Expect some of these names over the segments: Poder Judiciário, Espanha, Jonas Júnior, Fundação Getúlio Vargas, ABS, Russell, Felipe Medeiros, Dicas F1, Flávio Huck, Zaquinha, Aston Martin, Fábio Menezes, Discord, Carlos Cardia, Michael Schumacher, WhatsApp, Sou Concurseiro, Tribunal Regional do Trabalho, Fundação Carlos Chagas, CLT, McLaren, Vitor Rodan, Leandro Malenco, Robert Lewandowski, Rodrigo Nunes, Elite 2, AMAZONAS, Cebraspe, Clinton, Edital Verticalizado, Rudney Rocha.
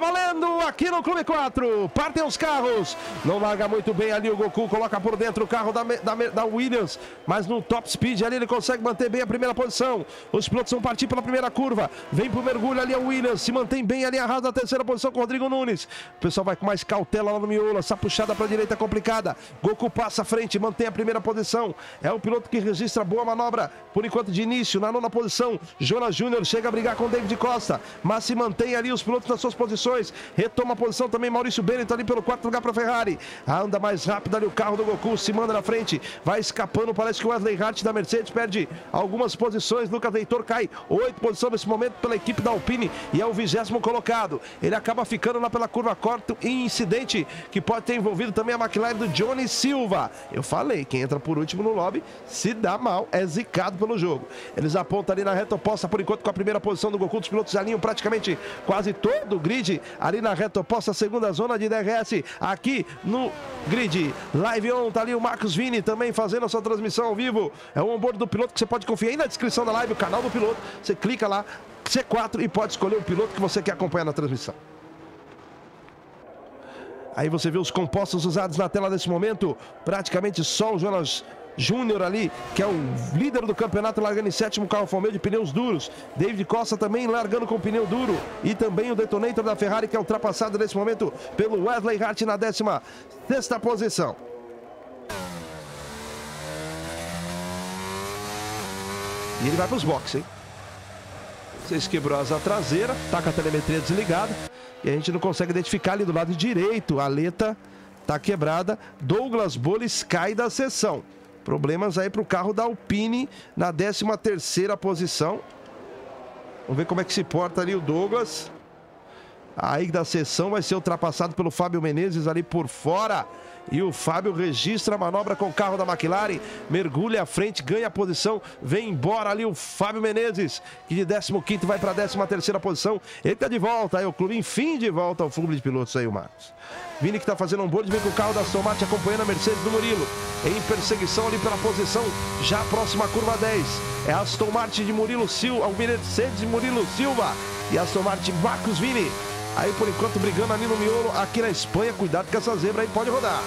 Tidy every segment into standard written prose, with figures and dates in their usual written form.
Tá valendo aqui no Clube 4. Partem os carros. Não larga muito bem ali o Goku. Coloca por dentro o carro da Williams. Mas no top speed ali ele consegue manter bem a primeira posição. Os pilotos vão partir pela primeira curva. Vem pro mergulho ali a Williams. Se mantém bem ali a Haas na terceira posição com o Rodrigo Nunes. O pessoal vai com mais cautela lá no miolo. Essa puxada pra direita é complicada. Goku passa à frente. Mantém a primeira posição. É o piloto que registra boa manobra. Por enquanto de início. Na nona posição. Jonas Júnior chega a brigar com o David Costa. Mas se mantém ali os pilotos nas suas posições. Retoma a posição também Maurício Belo, está ali pelo quarto lugar para a Ferrari. Anda mais rápido ali o carro do Goku, se manda na frente, vai escapando, parece que o Wesley Hart da Mercedes perde algumas posições. Lucas Leitor cai 8 posições nesse momento pela equipe da Alpine e é o 20º colocado. Ele acaba ficando lá pela curva corta em incidente que pode ter envolvido também a McLaren do Johnny Silva. Eu falei, quem entra por último no lobby se dá mal, é zicado pelo jogo. Eles apontam ali na reta oposta por enquanto com a primeira posição do Goku, os pilotos alinham praticamente quase todo o grid. Ali na reta oposta, segunda zona de DRS, aqui no grid. Live on, tá ali o Marcos Vini também fazendo a sua transmissão ao vivo. É o onboard do piloto que você pode conferir aí na descrição da live, o canal do piloto. Você clica lá, C4, e pode escolher o piloto que você quer acompanhar na transmissão. Aí você vê os compostos usados na tela nesse momento, praticamente só o Jonas Júnior ali, que é o líder do campeonato, largando em sétimo, carro Alfa Romeo de pneus duros. David Costa também largando com pneu duro. E também o detonator da Ferrari, que é ultrapassado nesse momento pelo Wesley Hart na 16ª posição. E ele vai para os boxes, hein? Vocês quebrou asa traseira, tá com a telemetria desligada. E a gente não consegue identificar ali do lado direito. A aleta tá quebrada. Douglas Boles cai da sessão. Problemas aí para o carro da Alpine na 13ª posição. Vamos ver como é que se porta ali o Douglas. Aí da sessão vai ser ultrapassado pelo Fábio Menezes ali por fora. E o Fábio registra a manobra com o carro da McLaren. Mergulha à frente, ganha a posição. Vem embora ali o Fábio Menezes, que de 15º vai para a 13ª posição. Ele está de volta aí, o clube, enfim, de volta ao clube de pilotos aí, o Marcos Vini, que está fazendo um board, vem com o carro da Aston Martin acompanhando a Mercedes do Murilo. Em perseguição ali pela posição, já próxima à curva 10. É Aston Martin de Murilo Silva, o Mercedes de Murilo Silva. E Aston Martin Marcos Vini. Aí por enquanto brigando ali no miolo, aqui na Espanha. Cuidado com essa zebra aí, pode rodar.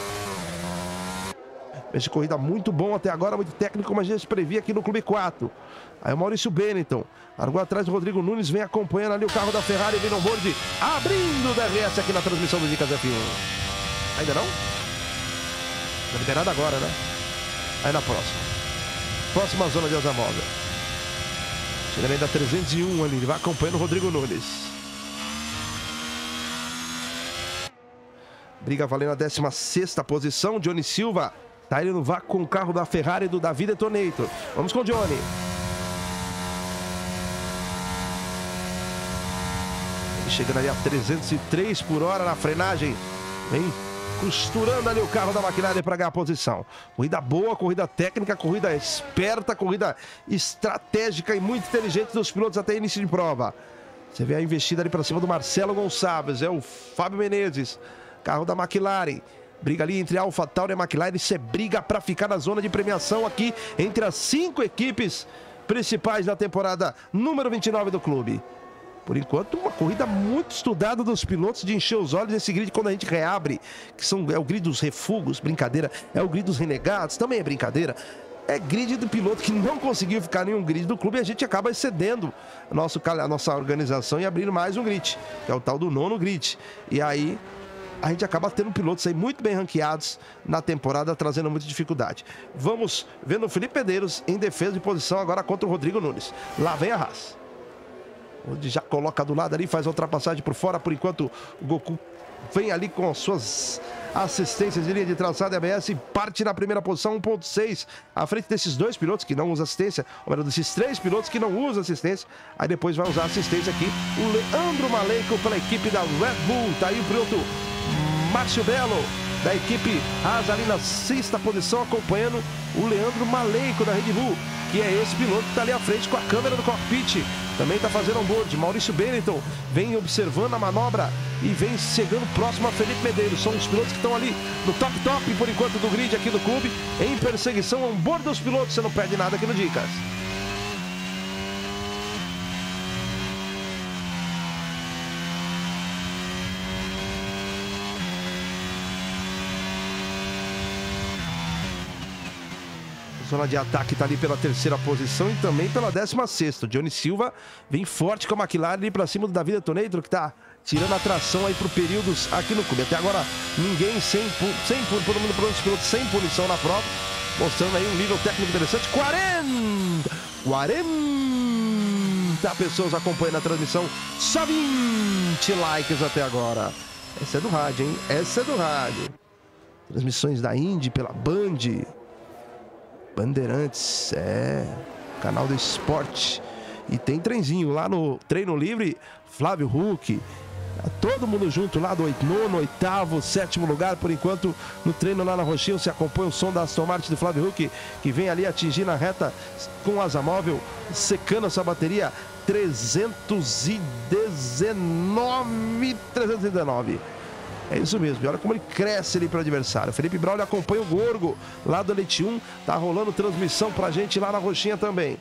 Essa corrida muito bom até agora, muito técnico, como a gente previa aqui no Clube 4. Aí o Maurício Benetton largou atrás do Rodrigo Nunes, vem acompanhando ali o carro da Ferrari, vem no board, abrindo o DRS aqui na transmissão do Dicas F1. Ainda não? Não tem nada agora, né? Aí na próxima. Próxima zona de asa móvel. Chega ainda 301 ali, ele vai acompanhando o Rodrigo Nunes. Briga valendo a 16ª posição. Johnny Silva tá indo no vácuo com o carro da Ferrari do David Detonator. Vamos com o Johnny. Ele chegando ali a 303 por hora na frenagem. Vem costurando ali o carro da McLaren para ganhar a posição. Corrida boa, corrida técnica, corrida esperta, corrida estratégica e muito inteligente dos pilotos até início de prova. Você vê a investida ali para cima do Marcelo Gonçalves. É o Fábio Menezes. Carro da McLaren, briga ali entre AlphaTauri e McLaren, isso é briga para ficar na zona de premiação aqui entre as 5 equipes principais da temporada número 29 do clube. Por enquanto, uma corrida muito estudada dos pilotos, de encher os olhos desse grid quando a gente reabre, que é o grid dos refugos, brincadeira, é o grid dos renegados, também é brincadeira. É grid do piloto que não conseguiu ficar em um grid do clube e a gente acaba excedendo a nossa organização e abrindo mais um grid, que é o tal do 9º grid. E aí a gente acaba tendo pilotos aí muito bem ranqueados na temporada, trazendo muita dificuldade. Vamos vendo o Felipe Medeiros em defesa de posição agora contra o Rodrigo Nunes. Lá vem a Haas. Onde já coloca do lado ali, faz a ultrapassagem por fora. Por enquanto o Goku vem ali com as suas assistências de linha de traçada e ABS e parte na primeira posição, 1.6 à frente desses dois pilotos que não usam assistência, ou melhor, desses três pilotos que não usam assistência. Aí depois vai usar assistência aqui o Leandro Malenco pela equipe da Red Bull. Tá aí o piloto Márcio Belo da equipe Haas ali na 6ª posição, acompanhando o Leandro Malenco da Red Bull, que é esse piloto que está ali à frente com a câmera do cockpit. Também está fazendo onboard. Maurício Benetton vem observando a manobra e vem chegando próximo a Felipe Medeiros. São os pilotos que estão ali no top por enquanto do grid aqui do clube, em perseguição onboard dos pilotos. Você não perde nada aqui no Dicas. Zona de ataque está ali pela terceira posição e também pela 16ª. Johnny Silva vem forte com a McLaren para cima do David Costa, que está tirando a tração aí para períodos aqui no clube. Até agora ninguém sem punição na prova, mostrando aí um nível técnico interessante. 40 pessoas acompanhando a transmissão, só 20 likes até agora. Essa é do rádio, hein? Essa é do rádio. Transmissões da Indy pela Band, Bandeirantes, canal do esporte. E tem trenzinho lá no Treino Livre, Flávio Huck, todo mundo junto lá do 8º, 8º, 7º lugar. Por enquanto, no treino lá na Roxinha, você acompanha o som da Aston Martin do Flávio Huck, que vem ali atingir na reta com asa móvel, secando essa bateria. 319. É isso mesmo, e olha como ele cresce ali para o adversário. Felipe Braulio acompanha o Gorgo lá do Elite 1, tá rolando transmissão pra gente lá na Roxinha também.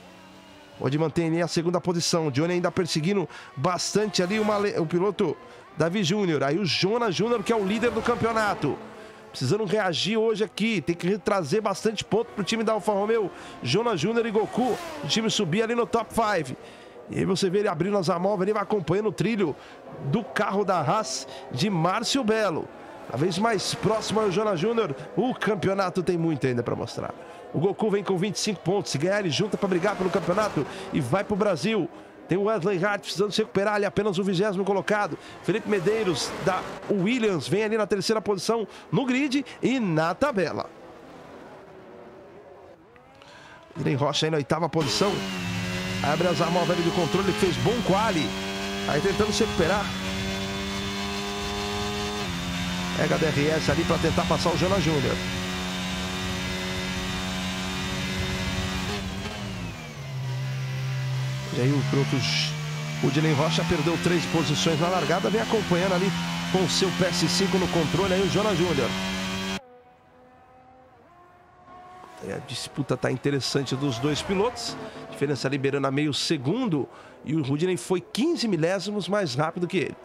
Pode manter a segunda posição. O Johnny ainda perseguindo bastante ali o piloto Davi Júnior. Aí o Jonas Júnior, que é o líder do campeonato, precisando reagir hoje aqui, tem que trazer bastante ponto pro time da Alfa Romeo. Jonas Júnior e Goku, o time subir ali no top 5. E aí você vê ele abrindo as amóveis, ele vai acompanhando o trilho do carro da Haas de Márcio Belo. Cada vez mais próximo ao Jonas Júnior. O campeonato tem muito ainda para mostrar. O Goku vem com 25 pontos. Se ganhar, ele junta para brigar pelo campeonato e vai para o Brasil. Tem o Wesley Hart precisando se recuperar, ali apenas o 20º colocado. Felipe Medeiros da Williams vem ali na terceira posição no grid e na tabela. Rudney Rocha aí na 8ª posição. Abre as armas ali do controle, fez bom quali. Aí tentando se recuperar. Pega a DRS ali para tentar passar o Jonas Júnior. E aí o Rudney Rocha perdeu 3 posições na largada. Vem acompanhando ali com o seu PS5 no controle aí o Jonas Júnior. A disputa está interessante dos dois pilotos. A diferença liberando a meio segundo. E o Rudney foi 15 milésimos mais rápido que ele.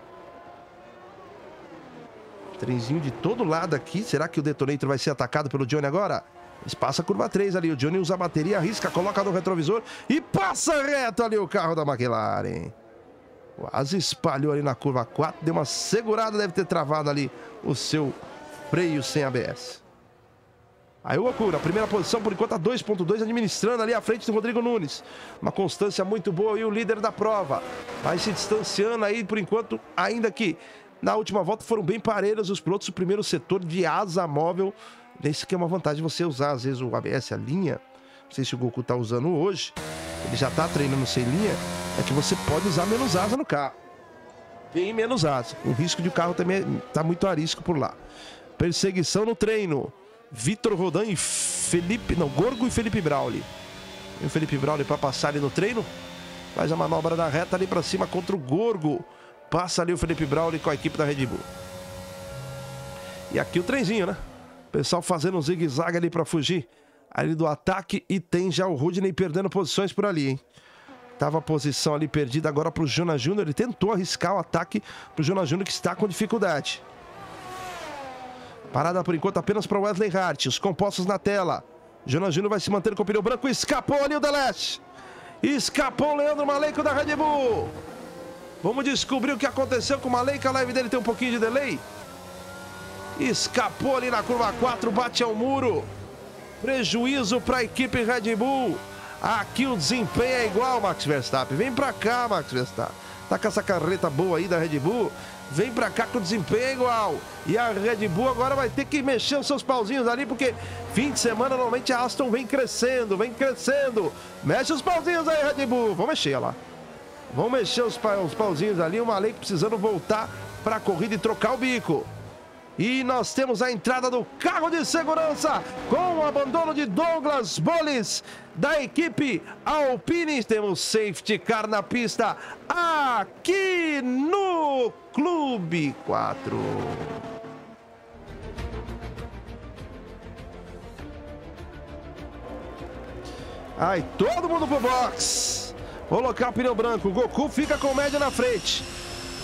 Trenzinho de todo lado aqui. Será que o detonator vai ser atacado pelo Johnny agora? Passa a curva 3 ali. O Johnny usa a bateria, arrisca, coloca no retrovisor e passa reto ali o carro da McLaren. Quase espalhou ali na curva 4. Deu uma segurada, deve ter travado ali o seu freio sem ABS. Aí o Goku, na primeira posição, por enquanto a 2.2, administrando ali à frente do Rodrigo Nunes. Uma constância muito boa e o líder da prova vai se distanciando aí, por enquanto, ainda que na última volta foram bem parelhos os pilotos. O primeiro setor de asa móvel, isso que é uma vantagem, você usar às vezes o ABS, a linha. Não sei se o Goku tá usando hoje, ele já tá treinando sem linha, é que você pode usar menos asa no carro. Bem menos asa, o risco de carro também tá muito arisco por lá. Perseguição no treino. Vitor Rodan e Gorgo e Felipe Braulio. E o Felipe Braulio para passar ali no treino. Faz a manobra na reta ali para cima contra o Gorgo. Passa ali o Felipe Braulio com a equipe da Red Bull. E aqui o trenzinho, né? O pessoal fazendo um zigue-zague ali para fugir ali do ataque. E tem já o Rudney perdendo posições por ali, hein? Tava a posição ali perdida agora para o Jonas Júnior. Ele tentou arriscar o ataque para o Jonas Júnior, que está com dificuldade. Parada por enquanto apenas para Wesley Hart. Os compostos na tela. Jonas Júnior vai se manter com o pneu branco. Escapou ali o Teles. Escapou o Leandro Malenco da Red Bull. Vamos descobrir o que aconteceu com o Malenco. A live dele tem um pouquinho de delay. Escapou ali na curva 4. Bate ao muro. Prejuízo para a equipe Red Bull. Aqui o desempenho é igual, Max Verstappen. Vem para cá, Max Verstappen. Tá com essa carreta boa aí da Red Bull. Vem pra cá com o desempenho igual. E a Red Bull agora vai ter que mexer os seus pauzinhos ali, porque fim de semana normalmente a Aston vem crescendo, vem crescendo. Mexe os pauzinhos aí, Red Bull. Vão mexer lá. Vão mexer os pauzinhos ali. O Malenco precisando voltar pra corrida e trocar o bico. E nós temos a entrada do carro de segurança com o abandono de Douglas Boles da equipe Alpine. Temos safety car na pista aqui no Clube 4. Aí todo mundo pro box. Colocar o pneu branco. O Goku fica com média na frente.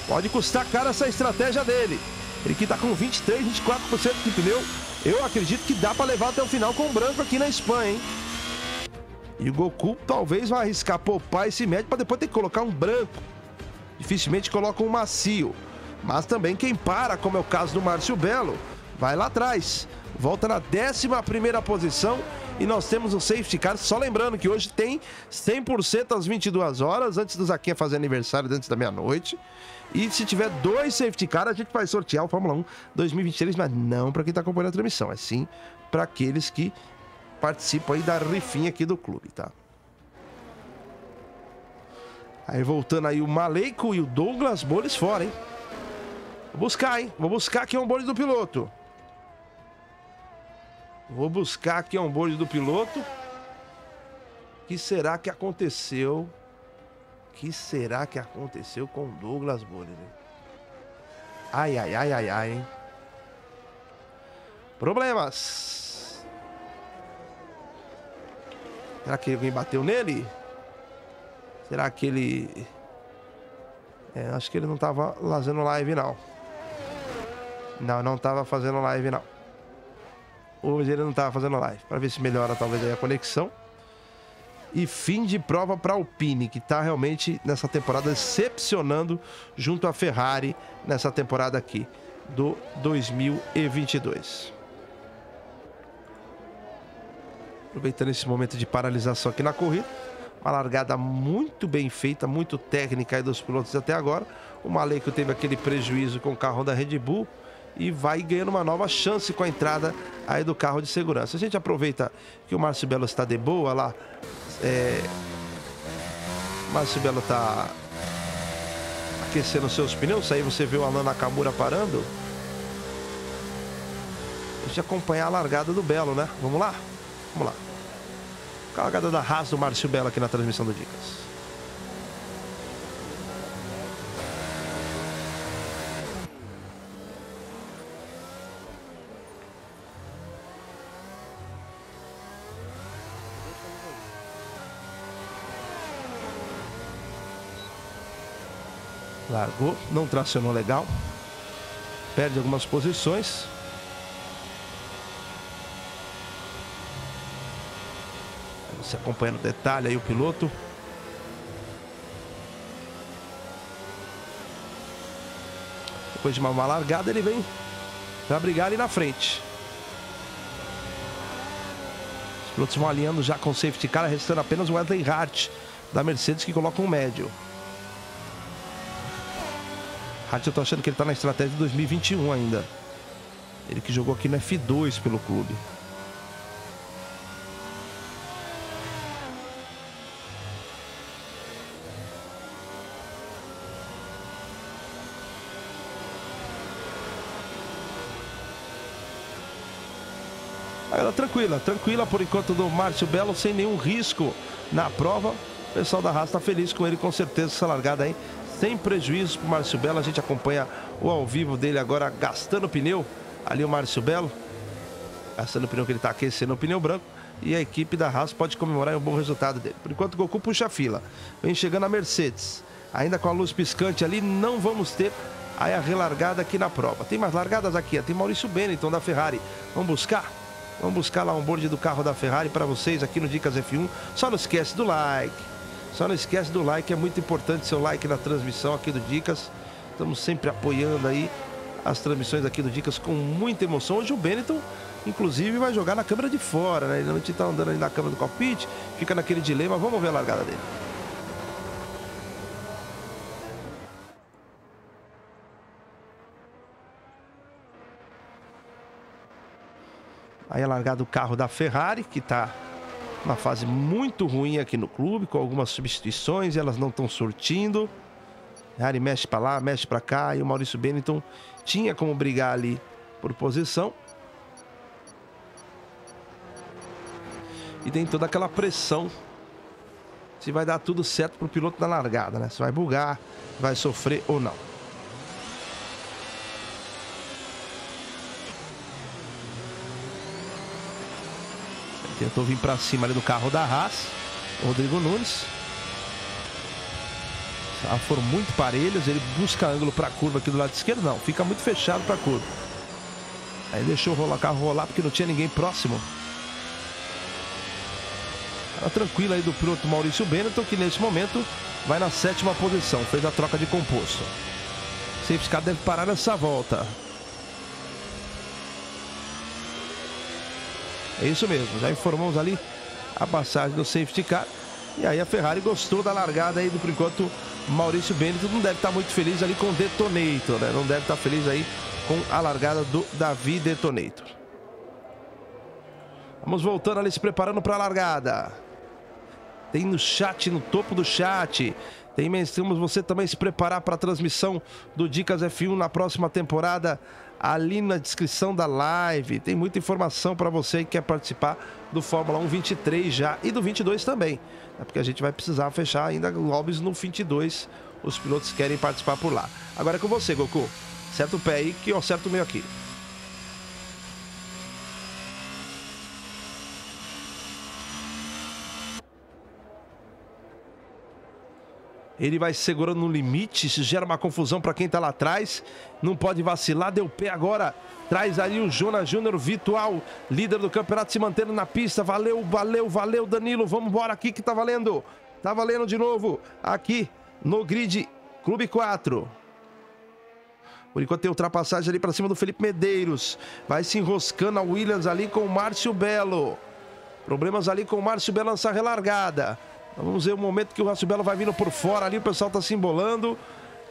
Pode custar cara essa estratégia dele. Ele que tá com 23, 24% de pneu. Eu acredito que dá para levar até o final com o branco aqui na Espanha, hein? E o Goku talvez vai arriscar poupar esse médio para depois ter que colocar um branco. Dificilmente coloca um macio. Mas também quem para, como é o caso do Márcio Belo, vai lá atrás. Volta na 11ª posição. E nós temos o safety car, só lembrando que hoje tem 100% às 22 horas, antes do Zaquinha fazer aniversário, antes da meia-noite. E se tiver 2 safety car, a gente vai sortear o Fórmula 1 2023, mas não para quem está acompanhando a transmissão, é sim para aqueles que participam aí da rifinha aqui do clube, tá? Aí voltando aí o Malenco e o Douglas Boles fora, hein? Vou buscar, hein? Vou buscar aqui um Boles do piloto. Vou buscar aqui um board do piloto. O que será que aconteceu? O que será que aconteceu com o Douglas Boles? Ai, ai, ai, ai, ai, hein? Problemas. Será que alguém bateu nele? Será que ele... É, acho que ele não tava fazendo live, não. Não tava fazendo live, não. Hoje ele não estava fazendo live, para ver se melhora talvez aí a conexão. E fim de prova para a Alpine, que está realmente nessa temporada decepcionando junto à Ferrari nessa temporada aqui do 2022. Aproveitando esse momento de paralisação aqui na corrida, uma largada muito bem feita, muito técnica aí dos pilotos até agora. O Malenco teve aquele prejuízo com o carro da Red Bull e vai ganhando uma nova chance com a entrada aí do carro de segurança. A gente aproveita que o Márcio Belo está de boa lá. Márcio Belo está aquecendo seus pneus. Aí você vê o Alan Nakamura parando. Deixa eu acompanhar a largada do Belo, né? Vamos lá? Vamos lá. A largada da Haas do Márcio Belo aqui na transmissão do Dicas. Largou, não tracionou legal. Perde algumas posições. Você acompanha no detalhe aí o piloto. Depois de uma largada ele vem para brigar ali na frente. Os pilotos vão alinhando já com o safety car, restando apenas o Wesley Hart da Mercedes, que coloca um médio. Hart, eu tô achando que ele tá na estratégia de 2021 ainda. Ele que jogou aqui no F2 pelo clube. Agora tranquila, tranquila por enquanto do Márcio Belo, sem nenhum risco na prova. O pessoal da Haas tá feliz com ele, com certeza, essa largada aí. Sem prejuízo para o Márcio Belo. A gente acompanha o ao vivo dele agora gastando pneu. Ali o Márcio Belo gastando pneu, que ele está aquecendo o pneu branco. E a equipe da Haas pode comemorar um bom resultado dele. Por enquanto o Goku puxa a fila. Vem chegando a Mercedes. Ainda com a luz piscante ali, não vamos ter aí a relargada aqui na prova. Tem mais largadas aqui. Tem Maurício Benetton da Ferrari. Vamos buscar? Vamos buscar lá um board do carro da Ferrari para vocês aqui no Dicas F1. Só não esquece do like. Só não esquece do like, é muito importante seu like na transmissão aqui do Dicas. Estamos sempre apoiando aí as transmissões aqui do Dicas com muita emoção. Hoje o Benetton, inclusive, vai jogar na câmera de fora, né? Ele não está andando ali na câmera do cockpit, fica naquele dilema. Vamos ver a largada dele. Aí a largada do carro da Ferrari, que está... uma fase muito ruim aqui no clube, com algumas substituições, e elas não estão surtindo. Ferrari mexe para lá, mexe para cá, e o Maurício Benetton tinha como brigar ali por posição. E tem toda aquela pressão. Se vai dar tudo certo para o piloto na largada, né? Se vai bugar, vai sofrer ou não. Tentou vir para cima ali do carro da Haas, Rodrigo Nunes. Ah, foram muito parelhos. Ele busca ângulo para a curva aqui do lado esquerdo. Não, fica muito fechado para a curva. Aí deixou o carro rolar porque não tinha ninguém próximo. tranquila aí do piloto Maurício Benetton, que nesse momento vai na 7ª posição. Fez a troca de composto. Safety Car deve parar nessa volta. É isso mesmo, já informamos ali a passagem do Safety Car. E aí a Ferrari gostou da largada aí do, por enquanto, Maurício Benetton. Não deve estar muito feliz ali com o Detonator, né? Não deve estar feliz aí com a largada do Davi Detonator. Vamos voltando ali, se preparando para a largada. Tem no chat, no topo do chat, temos você também se preparar para a transmissão do Dicas F1 na próxima temporada, ali na descrição da live. Tem muita informação para você que quer participar do Fórmula 1 23 já e do 22 também. É porque a gente vai precisar fechar ainda lobbies no 22, os pilotos querem participar por lá. Agora é com você, Goku. Certo o pé aí que eu acerto o meio aqui. Ele vai segurando no limite, isso gera uma confusão para quem está lá atrás. Não pode vacilar, deu pé agora. Traz ali o Jonas Júnior, virtual líder do campeonato, se mantendo na pista. Valeu, valeu, valeu, Danilo. Vamos embora aqui que tá valendo. Tá valendo de novo aqui no grid Clube 4. Por enquanto tem ultrapassagem ali para cima do Felipe Medeiros. Vai se enroscando a Williams ali com o Márcio Belo. Problemas ali com o Márcio Belo nessa relargada. Vamos ver o momento que o Márcio Belo vai vindo por fora ali, o pessoal tá se embolando.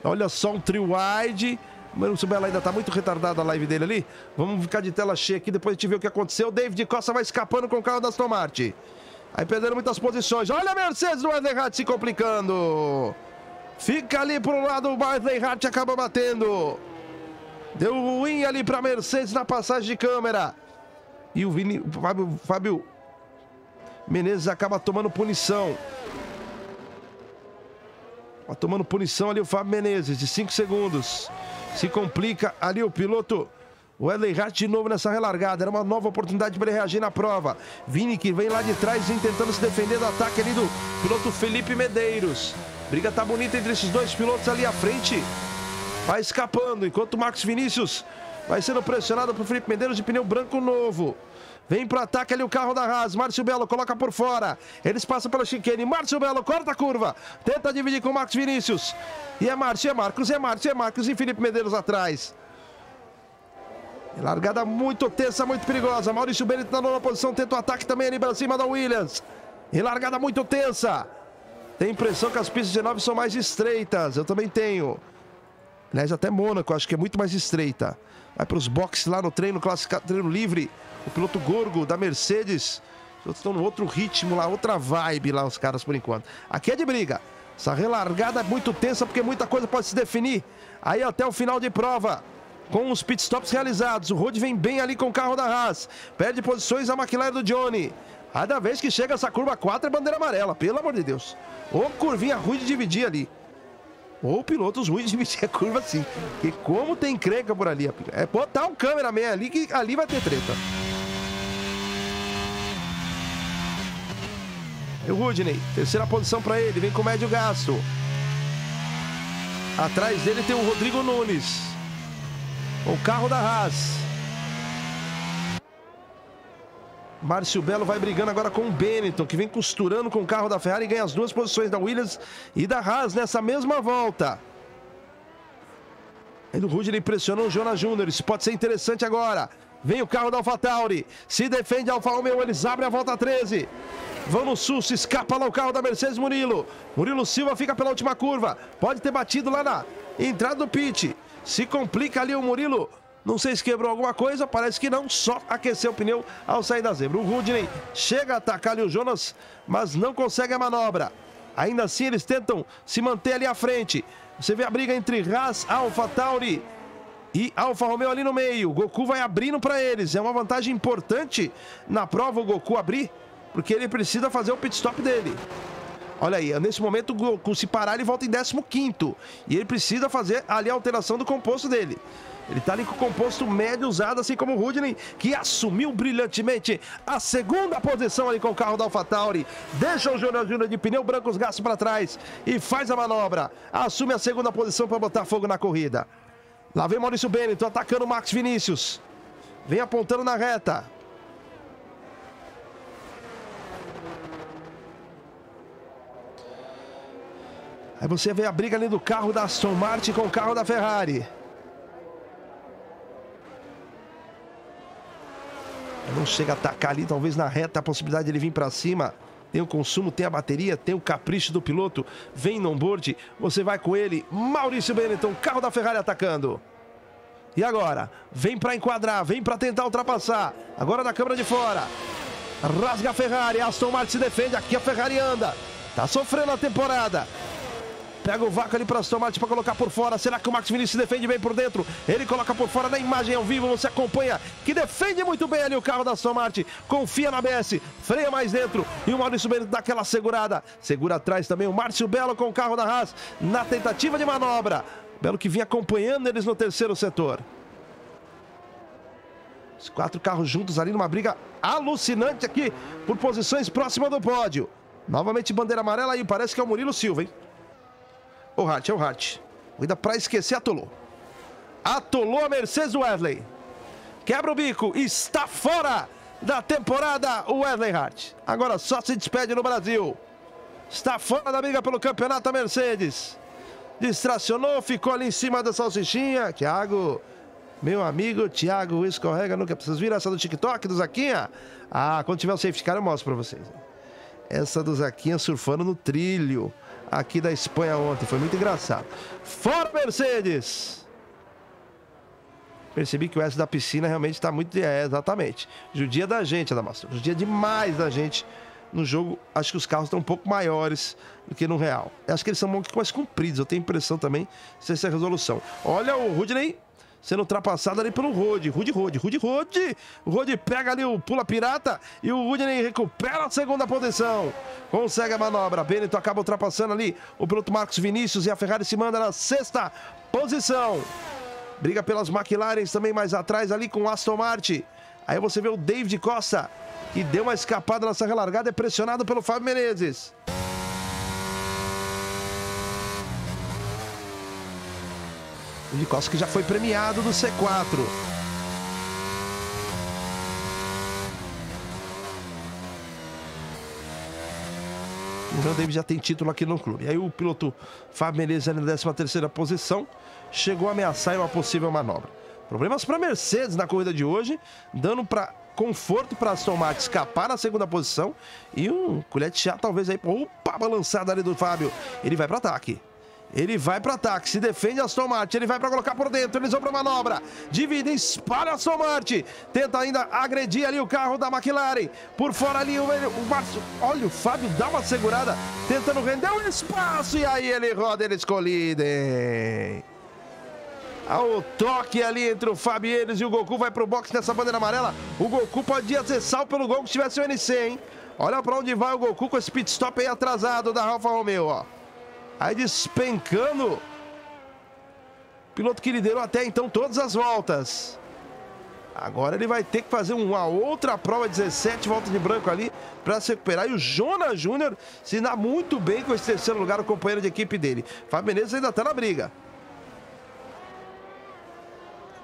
Olha só um trio wide. O Márcio Belo ainda tá muito retardado a live dele ali. Vamos ficar de tela cheia aqui, depois a gente vê o que aconteceu. David Costa vai escapando com o carro da Aston Martin. Aí perderam muitas posições. Olha a Mercedes do Wesley Hart se complicando. Fica ali pro lado, o Wesley Hart acaba batendo. Deu ruim ali pra Mercedes na passagem de câmera. E o Fábio Menezes acaba tomando punição. Tá tomando punição ali o Fábio Menezes, de 5 segundos. Se complica ali o piloto Wesley Hart de novo nessa relargada. Era uma nova oportunidade para ele reagir na prova. Vini, que vem lá de trás, tentando se defender do ataque ali do piloto Felipe Medeiros. Briga tá bonita entre esses dois pilotos ali à frente. Vai escapando, enquanto o Marcos Vinícius vai sendo pressionado por Felipe Medeiros de pneu branco novo. Vem pro ataque ali o carro da Haas. Márcio Belo coloca por fora. Eles passam pela chicane. Márcio Belo corta a curva. Tenta dividir com o Marcos Vinícius. E é Márcio, é Marcos, é Márcio, é Marcos. E Felipe Medeiros atrás. Largada muito tensa, muito perigosa. Maurício Benetton na 9ª posição. Tenta o ataque também ali pra cima da Williams. E largada muito tensa. Tem a impressão que as pistas de 9 são mais estreitas. Eu também tenho. Aliás, até Mônaco, acho que é muito mais estreita. Vai para os boxes lá no treino, treino livre. O piloto Gorgo, da Mercedes. Os outros estão no outro ritmo lá, outra vibe lá, os caras, por enquanto. Aqui é de briga. Essa relargada é muito tensa, porque muita coisa pode se definir. Aí até o final de prova, com os pitstops realizados. O Rode vem bem ali com o carro da Haas. Perde posições a McLaren do Johnny. Cada vez que chega essa curva 4 é bandeira amarela, pelo amor de Deus. Ou curvinha ruim de dividir ali. Ou pilotos ruins de dividir a curva assim. Porque como tem encrenca por ali. É botar um cameraman ali que ali vai ter treta. E o Rudney, 3ª posição para ele. Vem com médio gasto. Atrás dele tem o Rodrigo Nunes. O carro da Haas. Márcio Belo vai brigando agora com o Benetton, que vem costurando com o carro da Ferrari e ganha as 2 posições da Williams e da Haas nessa mesma volta. Aí o Rudney pressionou o Jonas Júnior, isso pode ser interessante agora. Vem o carro da AlphaTauri, se defende a Alfa Romeo, eles abrem a volta 13. Vão no susto, escapa lá o carro da Mercedes, Murilo. Murilo Silva fica pela última curva, pode ter batido lá na entrada do pit. Se complica ali o Murilo. Não sei se quebrou alguma coisa, parece que não, só aqueceu o pneu ao sair da zebra. O Rudney chega a atacar ali o Jonas, mas não consegue a manobra. Ainda assim, eles tentam se manter ali à frente. Você vê a briga entre Haas, AlphaTauri e Alfa Romeo ali no meio. O Goku vai abrindo para eles, é uma vantagem importante na prova o Goku abrir, porque ele precisa fazer o pit stop dele. Olha aí, nesse momento o Goku, se parar, ele volta em 15º. E ele precisa fazer ali a alteração do composto dele. Ele tá ali com o composto médio usado, assim como o Rudney, que assumiu brilhantemente a 2ª posição ali com o carro da AlphaTauri. Deixa o Jonas Júnior de pneu branco, os gastos para trás e faz a manobra. Assume a 2ª posição para botar fogo na corrida. Lá vem Maurício Benetton atacando o Marcos Vinícius. Vem apontando na reta. Aí você vê a briga ali do carro da Aston Martin com o carro da Ferrari. Não chega a atacar ali, talvez na reta a possibilidade de ele vir para cima. Tem o consumo, tem a bateria, tem o capricho do piloto. Vem no onboard, você vai com ele. Maurício Benetton, carro da Ferrari atacando. E agora? Vem para enquadrar, vem para tentar ultrapassar. Agora na câmara de fora. Rasga a Ferrari, Aston Martin se defende. Aqui a Ferrari anda. Tá sofrendo a temporada. Pega o vácuo ali para Aston Martin para colocar por fora. Será que o Marcos Vini se defende bem por dentro? Ele coloca por fora na imagem ao vivo. Você acompanha que defende muito bem ali o carro da Aston Martin. Confia na ABS. Freia mais dentro. E o Maurício Belo dá aquela segurada. Segura atrás também o Márcio Belo com o carro da Haas na tentativa de manobra. Belo que vinha acompanhando eles no terceiro setor. Os quatro carros juntos ali numa briga alucinante aqui por posições próximas do pódio. Novamente bandeira amarela e parece que é o Murilo Silva, hein? O Hart, é o Hart. Cuida pra esquecer, atolou. Atolou a Mercedes Wesley. Quebra o bico, está fora da temporada o Wesley Hart. Agora só se despede no Brasil. Está fora da briga pelo campeonato a Mercedes. Distracionou, ficou ali em cima da salsichinha. Thiago, meu amigo, Thiago escorrega nunca. Vocês viram essa do TikTok, do Zaquinha? Ah, quando tiver o safety car eu mostro pra vocês. Essa do Zaquinha surfando no trilho aqui da Espanha ontem, foi muito engraçado. Fora Mercedes! Percebi que o S da piscina realmente está muito... É, exatamente. Judia da gente, Adamastro. Judia demais da gente no jogo. Acho que os carros estão um pouco maiores do que no real. Acho que eles são mais compridos. Eu tenho impressão também se essa é a resolução. Olha o Rudney sendo ultrapassado ali pelo Rode. O Rode pega ali o pula pirata e o Rudney recupera a segunda posição. Consegue a manobra. Benetton acaba ultrapassando ali o piloto Marcos Vinícius e a Ferrari se manda na sexta posição. Briga pelas McLaren também mais atrás ali com o Aston Martin. Aí você vê o David Costa que deu uma escapada nessa relargada, é pressionado pelo Fábio Menezes. David Costa que já foi premiado do C4. Então o David já tem título aqui no clube. Aí o piloto Fábio Menezes na 13ª posição. Chegou a ameaçar em uma possível manobra. Problemas para Mercedes na corrida de hoje. Dando para conforto para Aston Martin escapar na 2ª posição. E um colher de chá talvez aí. Opa, balançada ali do Fábio. Ele vai para ataque. Ele vai para ataque, se defende Aston Martin, ele vai para colocar por dentro, eles vão para manobra, divide, espalha Aston Martin, tenta ainda agredir ali o carro da McLaren, por fora ali o Márcio, olha o Fábio dá uma segurada, tentando render um espaço, e aí ele roda, eles colidem. O toque ali entre o Fábio e eles, e o Goku vai pro box nessa bandeira amarela, o Goku podia ser salvo pelo Goku se tivesse o NC, hein? Olha para onde vai o Goku com esse pit stop aí atrasado da Alfa Romeo, ó. Aí despencando, piloto que liderou até então todas as voltas. Agora ele vai ter que fazer uma outra prova, 17 voltas de branco ali, para se recuperar. E o Jonas Júnior se dá muito bem com esse terceiro lugar, o companheiro de equipe dele. Fábio Menezes ainda está na briga.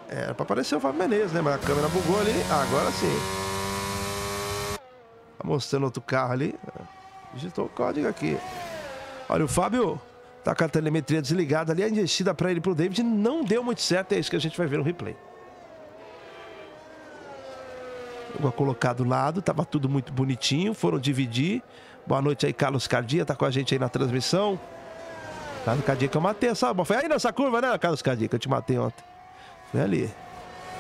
Era para aparecer o Fábio Menezes, né? Mas a câmera bugou ali, agora sim. Tá mostrando outro carro ali. Digitou o código aqui. Olha, o Fábio tá com a telemetria desligada ali, a investida para ele pro David não deu muito certo, é isso que a gente vai ver no replay. Vou colocar do lado, tava tudo muito bonitinho, foram dividir. Boa noite aí, Carlos Cardia, tá com a gente aí na transmissão. Carlos Cardia que eu matei essa bola, foi aí nessa curva, né, Carlos Cardia, que eu te matei ontem. Foi ali,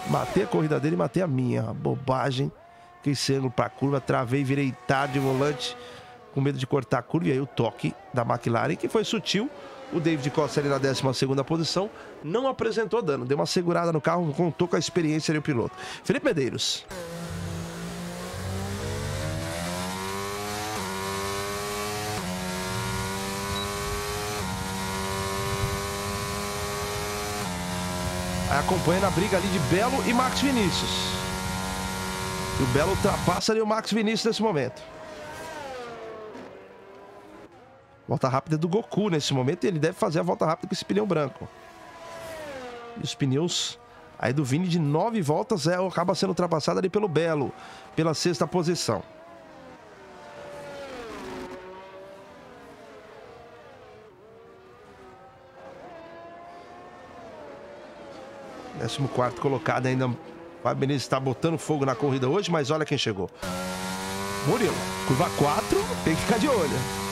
matei a corrida dele e matei a minha, bobagem. Fiquei sendo pra curva, travei, virei tarde de volante, com medo de cortar a curva, e aí o toque da McLaren, que foi sutil. O David Costa ali na 12ª posição, não apresentou dano, deu uma segurada no carro, contou com a experiência ali o piloto. Felipe Medeiros. Aí acompanha a briga ali de Belo e Marcos Vinícius. E o Belo ultrapassa ali o Marcos Vinícius nesse momento. Volta rápida do Goku nesse momento e ele deve fazer a volta rápida com esse pneu branco. E os pneus aí do Vini de 9 voltas acaba sendo ultrapassado ali pelo Belo, pela 6ª posição. 14º colocado ainda. O Fábio Menezes está botando fogo na corrida hoje, mas olha quem chegou. Murilo, curva 4, tem que ficar de olho.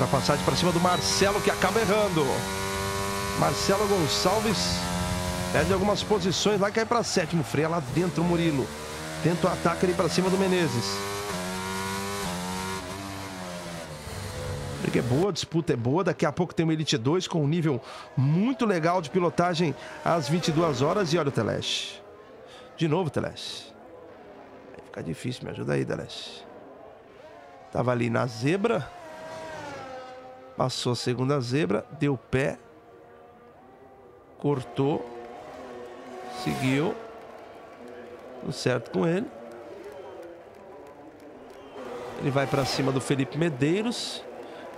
Ultrapassagem para cima do Marcelo, que acaba errando. Marcelo Gonçalves perde algumas posições, lá cai para 7º, freia lá dentro o Murilo. Tenta o ataque ali para cima do Menezes. Porque é boa, a disputa é boa. Daqui a pouco tem uma Elite 2 com um nível muito legal de pilotagem às 22 horas. E olha o Teles. De novo, Teles. Vai ficar difícil, me ajuda aí, Teles. Tava ali na zebra. Passou a segunda zebra, deu pé, cortou, seguiu, tudo certo com ele. Ele vai para cima do Felipe Medeiros,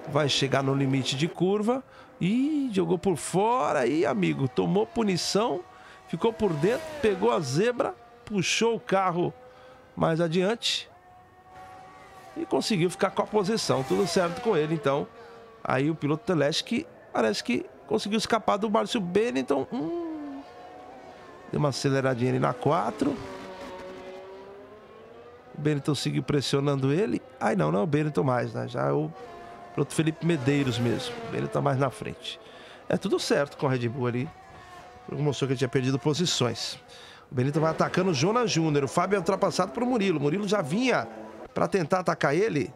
vai chegar no limite de curva e jogou por fora. E amigo, tomou punição, ficou por dentro, pegou a zebra, puxou o carro mais adiante e conseguiu ficar com a posição, tudo certo com ele então. Aí o piloto Teles, que parece que conseguiu escapar do Márcio Belo, então deu uma aceleradinha ali na 4. O Benetton seguiu pressionando ele. Ai, não é o Benetton mais, né? Já é o piloto Felipe Medeiros mesmo. O Benetton tá mais na frente. É tudo certo com a Red Bull ali. Mostrou que ele tinha perdido posições. O Benetton vai atacando o Jonas Júnior. O Fábio é ultrapassado por Murilo. O Murilo já vinha para tentar atacar ele.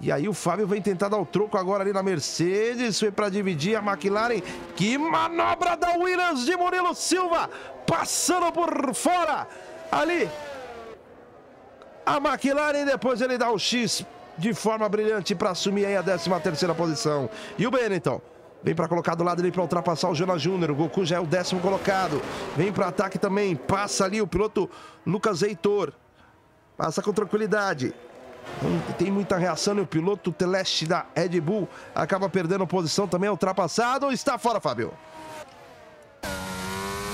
E aí o Fábio vem tentar dar o troco agora ali na Mercedes, foi para dividir a McLaren. Que manobra da Williams de Murilo Silva, passando por fora ali a McLaren, depois ele dá o X de forma brilhante para assumir aí a 13ª posição. E o Benetton vem para colocar do lado ali para ultrapassar o Jonas Júnior. O Goku já é o 10º colocado, vem para ataque também, passa ali o piloto Lucas Leitor, passa com tranquilidade. Tem muita reação e o piloto Teles da Red Bull acaba perdendo posição também, ultrapassado, está fora, Fábio.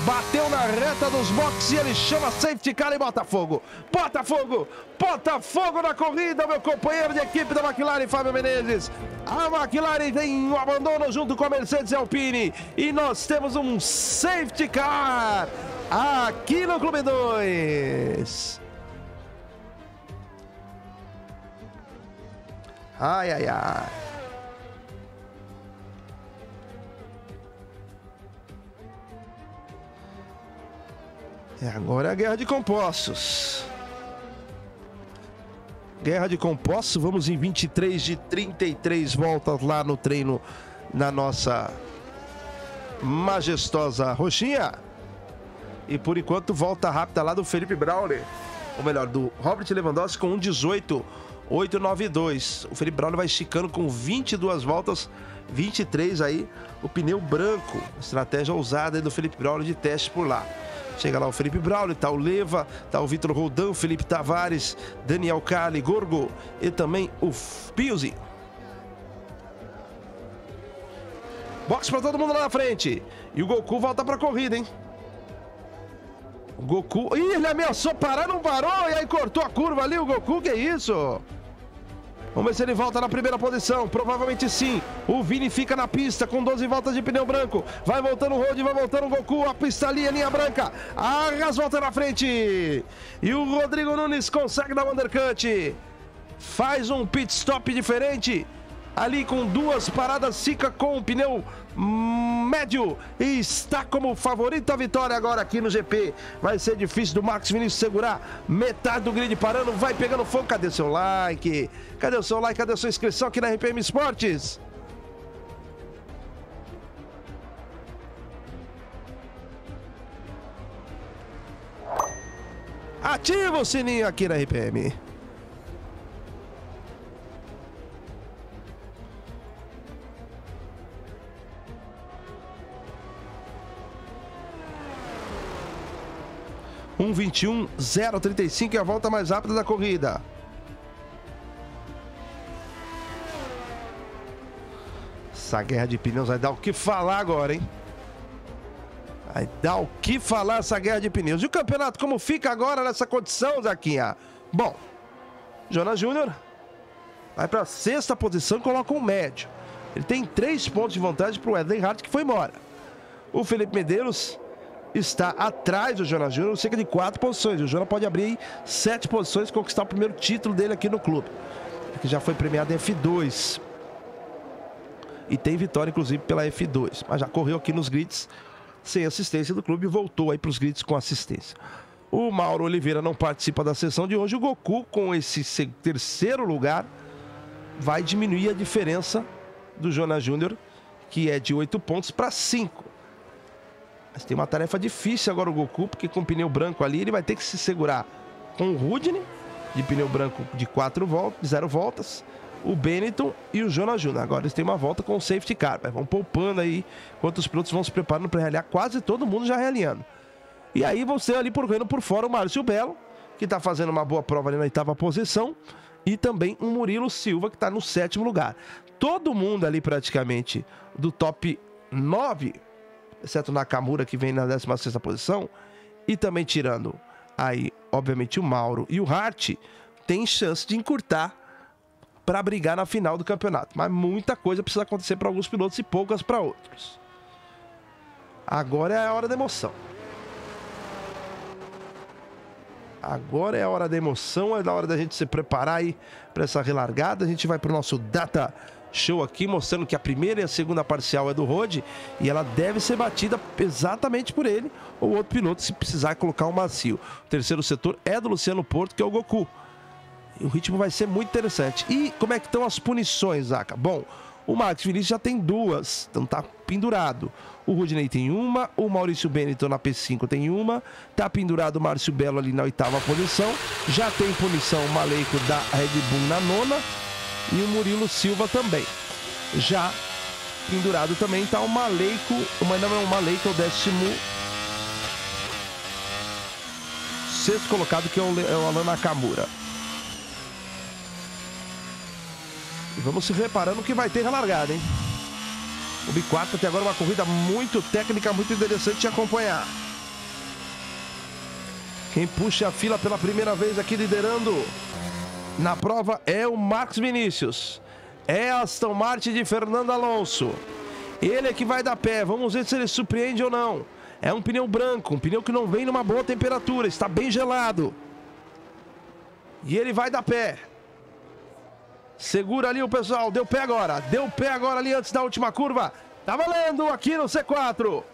Bateu na reta dos boxes e ele chama safety car e Botafogo. Botafogo! Botafogo na corrida, meu companheiro de equipe da McLaren, Fábio Menezes. A McLaren tem um abandono junto com a Mercedes e Alpine. E nós temos um safety car aqui no Clube 2. Ai, ai, ai. É, agora é a guerra de compostos. Guerra de compostos. Vamos em 23 de 33 voltas lá no treino na nossa majestosa roxinha. E por enquanto volta rápida lá do Felipe Braulio. Ou melhor, do Robert Lewandowski com 1:18.892. O Felipe Braulio vai esticando com 22 voltas, 23 aí, o pneu branco. Estratégia ousada aí do Felipe Braulio de teste por lá. Chega lá o Felipe Braulio, tá o Leva, tá o Vitor Roldão, Felipe Tavares, Daniel Cali, Gorgo e também o Piuzi. Box pra todo mundo lá na frente. E o Goku volta pra corrida, hein? O Goku... Ih, ele ameaçou parar, não parou, e aí cortou a curva ali, o Goku, que isso? Vamos ver se ele volta na primeira posição, provavelmente sim. O Vini fica na pista com 12 voltas de pneu branco. Vai voltando o Rod, vai voltando o Goku, a pista ali, a linha branca. A Haas volta na frente. E o Rodrigo Nunes consegue dar o undercut. Faz um pit stop diferente. Ali com duas paradas, fica com o pneu médio e está como favorito à vitória agora aqui no GP. Vai ser difícil do Marcos Vini segurar metade do grid parando, vai pegando fogo. Cadê seu like? Cadê o seu like? Cadê a sua inscrição aqui na RPM Esportes? Ativa o sininho aqui na RPM. (1:21.035) é a volta mais rápida da corrida. Essa guerra de pneus vai dar o que falar agora, hein? Vai dar o que falar essa guerra de pneus. E o campeonato como fica agora nessa condição, Zaquinha? Bom, Jonas Júnior vai para a 6ª posição e coloca um médio. Ele tem 3 pontos de vantagem para o Wesley Hart, que foi embora. O Felipe Medeiros está atrás do Jonas Júnior, cerca de 4 posições. O Jonas pode abrir 7 posições e conquistar o primeiro título dele aqui no clube, que já foi premiado em F2. E tem vitória, inclusive, pela F2. Mas já correu aqui nos grids sem assistência do clube e voltou aí para os grids com assistência. O Mauro Oliveira não participa da sessão de hoje. O Goku, com esse 3º lugar, vai diminuir a diferença do Jonas Júnior, que é de 8 pontos para 5. Mas tem uma tarefa difícil agora o Goku, porque com o pneu branco ali ele vai ter que se segurar com o Rudney, de pneu branco de 0 voltas, o Benetton e o Jonas Júnior. Agora eles têm uma volta com o safety car, mas vão poupando aí, enquanto os pilotos vão se preparando para realiar, quase todo mundo já realinhando. E aí vão ser ali por fora o Márcio Belo, que está fazendo uma boa prova ali na 8ª posição, e também o Murilo Silva, que está no 7º lugar. Todo mundo ali praticamente do top 9, exceto Nakamura, que vem na 16ª posição, e também tirando aí, obviamente, o Mauro e o Hart, tem chance de encurtar para brigar na final do campeonato. Mas muita coisa precisa acontecer para alguns pilotos e poucas para outros. Agora é a hora da emoção. Agora é a hora da emoção, é da hora da gente se preparar aí para essa relargada. A gente vai para o nosso Data Show aqui, mostrando que a primeira e a segunda parcial é do Rode e ela deve ser batida exatamente por ele ou outro piloto, se precisar colocar um macio. O 3º setor é do Luciano Porto, que é o Goku. E o ritmo vai ser muito interessante. E como é que estão as punições, Zaca? Bom, o Marcos Vini já tem 2, então tá pendurado. O Rudney tem 1, o Maurício Benetton na P5 tem 1, tá pendurado o Márcio Belo ali na 8ª posição. Já tem punição o Malenco da Red Bull na 9ª e o Murilo Silva também. Já pendurado também tá o Malenco, mas não é o Malenco, é o 16º colocado, que é o Alan Nakamura. E vamos se reparando que vai ter relargada, hein? O B4 até agora uma corrida muito técnica, muito interessante de acompanhar. Quem puxa a fila pela primeira vez aqui liderando na prova é o Marcos Vinícius. É Aston Martin de Fernando Alonso. Ele é que vai dar pé, vamos ver se ele surpreende ou não. É um pneu branco, um pneu que não vem numa boa temperatura, está bem gelado. E ele vai dar pé. Segura ali o pessoal, deu pé agora ali antes da última curva. Tá valendo aqui no C4.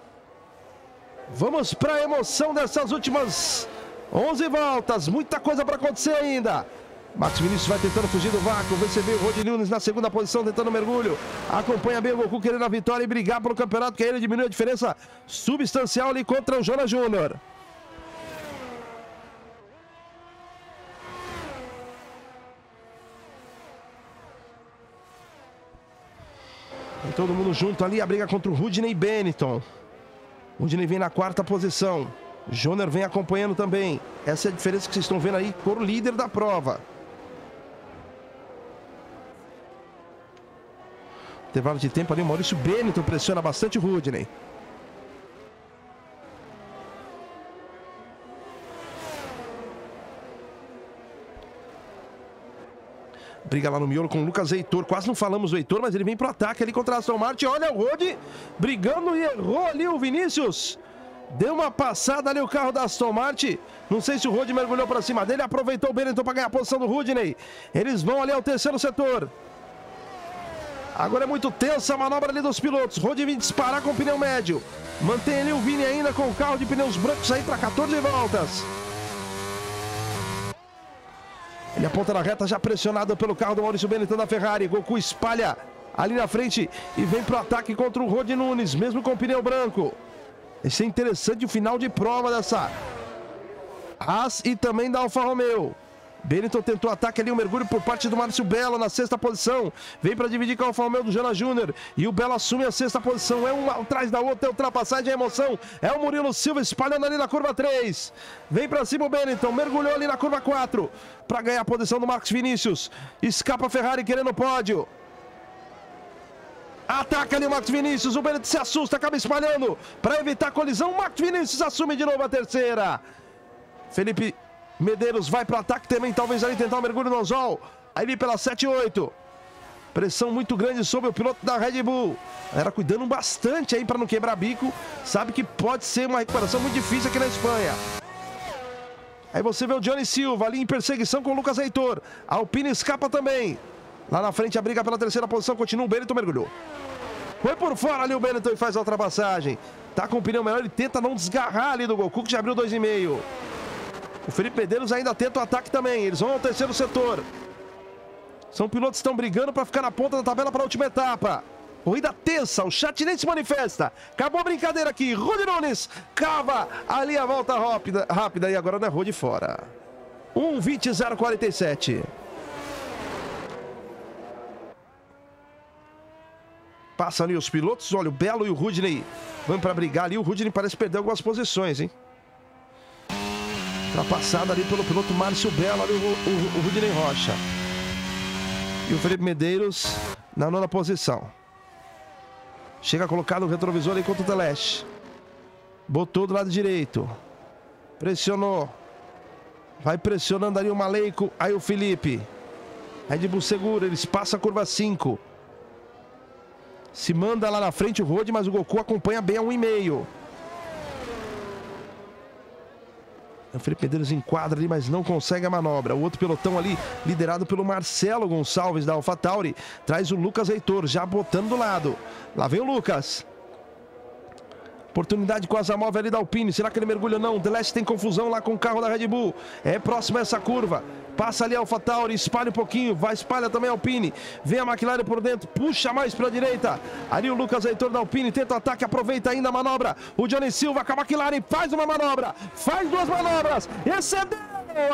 Vamos para a emoção dessas últimas 11 voltas, muita coisa para acontecer ainda. Marcos Vinícius vai tentando fugir do vácuo, recebeu o Rodrigo Nunes na 2ª posição, tentando mergulho. Acompanha bem o Goku, querendo a vitória e brigar pelo campeonato, que aí ele diminui a diferença substancial ali contra o Jonas Júnior. Tem todo mundo junto ali, a briga contra o Rudney Benetton. Rudney vem na 4ª posição. Júnior vem acompanhando também. Essa é a diferença que vocês estão vendo aí por líder da prova. Intervalo de tempo ali, o Maurício Benetton pressiona bastante o Rudney. Briga lá no miolo com o Lucas Leitor. Quase não falamos do Leitor, mas ele vem pro ataque ali contra a Aston Martin. Olha o Rode brigando e errou ali o Vinícius. Deu uma passada ali o carro da Aston Martin. Não sei se o Rode mergulhou para cima dele. Aproveitou o Benetton para ganhar a posição do Rudney. Eles vão ali ao 3º setor. Agora é muito tensa a manobra ali dos pilotos. Rode vem disparar com o pneu médio. Mantém ali o Vini ainda com o carro de pneus brancos aí para 14 voltas. Ele aponta na reta, já pressionado pelo carro do Maurício Benetton da Ferrari. Goku espalha ali na frente e vem para o ataque contra o Rod Nunes, mesmo com o pneu branco. Esse é interessante o final de prova dessa Haas e também da Alfa Romeo. Benetton tentou ataque ali, um mergulho por parte do Márcio Belo na 6ª posição. Vem para dividir com o Alfa Romeo do Jonas Júnior. E o Belo assume a 6ª posição. É uma atrás da outra, é ultrapassagem, é emoção. É o Murilo Silva espalhando ali na curva 3. Vem para cima o Benetton, mergulhou ali na curva 4 para ganhar a posição do Marcos Vinícius. Escapa a Ferrari querendo o pódio. Ataca ali o Marcos Vinícius, o Bennett se assusta, acaba espalhando para evitar a colisão. O Marcos Vinícius assume de novo a terceira. Felipe Medeiros vai para o ataque também, talvez ali tentar um mergulho no anzol. Ali pela 7-8. Pressão muito grande sobre o piloto da Red Bull. Era cuidando bastante aí para não quebrar bico. Sabe que pode ser uma recuperação muito difícil aqui na Espanha. Aí você vê o Johnny Silva ali em perseguição com o Lucas Leitor. A Alpine escapa também. Lá na frente a briga pela terceira posição. Continua o Benetton, mergulhou. Foi por fora ali o Benetton e faz a ultrapassagem. Tá com o pneu melhor, ele tenta não desgarrar ali do Goku, que já abriu 2,5. O Felipe Medeiros ainda tenta o ataque também. Eles vão ao terceiro setor. São pilotos que estão brigando para ficar na ponta da tabela para a última etapa. Corrida tensa, o chat nem se manifesta. Acabou a brincadeira aqui. Rodrigo Nunes cava ali a volta rápida e agora não errou de fora. 1:20:047. Passam ali os pilotos. Olha, o Belo e o Rudney vão para brigar ali. O Rudney parece perder algumas posições, hein? Ultrapassado ali pelo piloto Márcio Belo, ali o Rudney Rocha. E o Felipe Medeiros na nona posição. Chega colocado o retrovisor ali contra o Teles. Botou do lado direito. Pressionou. Vai pressionando ali o Malenco. Aí o Felipe. Red Bull segura. Eles passam a curva 5. Se manda lá na frente o Rod, mas o Goku acompanha bem a 1,5. O Felipe Medeiros enquadra ali, mas não consegue a manobra. O outro pelotão ali, liderado pelo Marcelo Gonçalves da AlphaTauri, traz o Lucas Heitor, já botando do lado. Lá vem o Lucas. Oportunidade com a Zamov ali da Alpine. Será que ele mergulha ou não? O Deleste tem confusão lá com o carro da Red Bull. É próxima essa curva. Passa ali a AlphaTauri, espalha um pouquinho. Vai, espalha também a Alpine. Vem a McLaren por dentro, puxa mais para a direita. Ali o Lucas Leitor da Alpine tenta o ataque, aproveita ainda a manobra. O Johnny Silva com a McLaren faz uma manobra. Faz duas manobras. Excedeu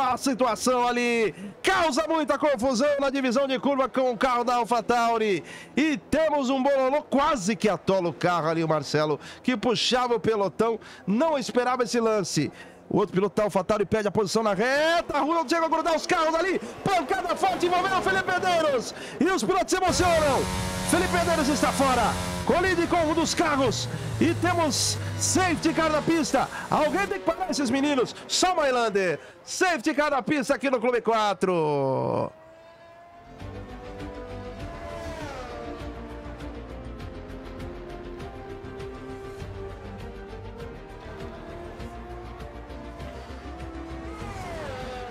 a situação ali. Causa muita confusão na divisão de curva com o carro da AlphaTauri. E temos um bololô, quase que atola o carro ali, o Marcelo, que puxava o pelotão. Não esperava esse lance. O outro piloto da AlphaTauri perde a posição na reta. Rulo chega a grudar os carros ali. Pancada forte envolvendo o Felipe Medeiros. E os pilotos se emocionam. Felipe Medeiros está fora. Colide com um dos carros. E temos safety car na pista. Alguém tem que parar esses meninos. Só Mailander. Safety car na pista aqui no Clube 4.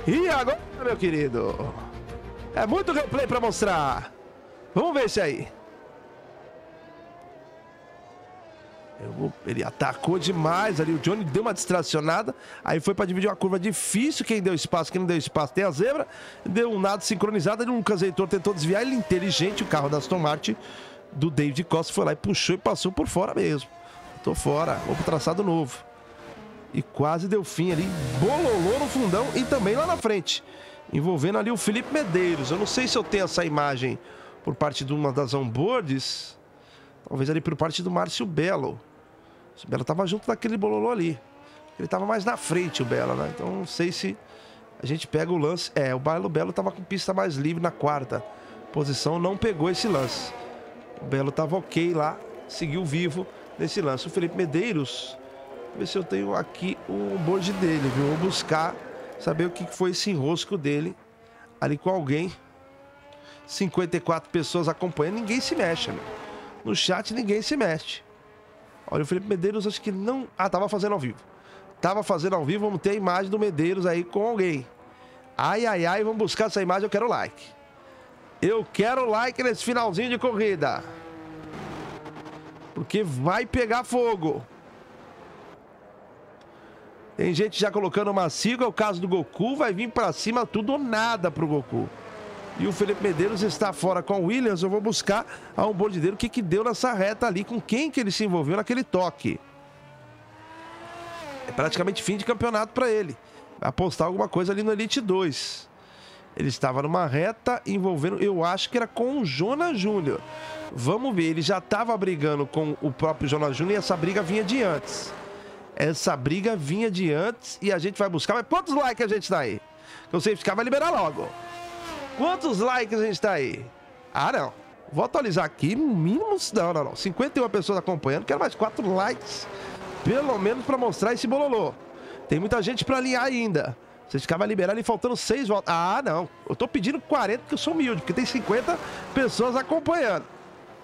E agora, meu querido, é muito replay para mostrar. Vamos ver esse aí. Ele atacou demais ali. O Johnny deu uma distracionada. Aí foi para dividir uma curva difícil. Quem deu espaço, quem não deu espaço. Tem a zebra. Deu um nado sincronizado. O Lucas Leitor tentou desviar. Ele inteligente. O carro da Aston Martin do David Costa foi lá e puxou e passou por fora mesmo. Tô fora. Vou pro traçado novo. E quase deu fim ali, bololô no fundão e também lá na frente, envolvendo ali o Felipe Medeiros. Eu não sei se eu tenho essa imagem por parte de uma das onboards, talvez ali por parte do Márcio Belo. O Belo estava junto daquele bololô ali, ele estava mais na frente, o Belo, né? Então não sei se a gente pega o lance. É, o Belo estava com pista mais livre na quarta posição, não pegou esse lance. O Belo estava ok lá, seguiu vivo nesse lance. O Felipe Medeiros... Ver se eu tenho aqui o board dele, viu? Vou buscar saber o que foi esse enrosco dele ali com alguém. 54 pessoas acompanhando, ninguém se mexe, meu. No chat ninguém se mexe. Olha, o Felipe Medeiros acho que não... Ah, tava fazendo ao vivo. Tava fazendo ao vivo, vamos ter a imagem do Medeiros aí com alguém. Ai, ai, ai, vamos buscar essa imagem, eu quero like. Eu quero like nesse finalzinho de corrida. Porque vai pegar fogo. Tem gente já colocando uma sigla, é o caso do Goku, vai vir pra cima tudo ou nada pro Goku. E o Felipe Medeiros está fora com o Williams, eu vou buscar a onboard dele, o que que deu nessa reta ali, com quem que ele se envolveu naquele toque. É praticamente fim de campeonato pra ele, vai apostar alguma coisa ali no Elite 2. Ele estava numa reta envolvendo, eu acho que era com o Jonas Júnior. Vamos ver, ele já estava brigando com o próprio Jonas Júnior e essa briga vinha de antes. Essa briga vinha de antes e a gente vai buscar. Mas quantos likes a gente tá aí? Que o safety car vai liberar logo. Quantos likes a gente tá aí? Ah, não. Vou atualizar aqui, no mínimo, não, 51 pessoas acompanhando, quero mais 4 likes, pelo menos, para mostrar esse bololô. Tem muita gente para alinhar ainda. Vocês ficavam liberando e faltando 6 votos. Ah, não. Eu tô pedindo 40 porque eu sou humilde, porque tem 50 pessoas acompanhando.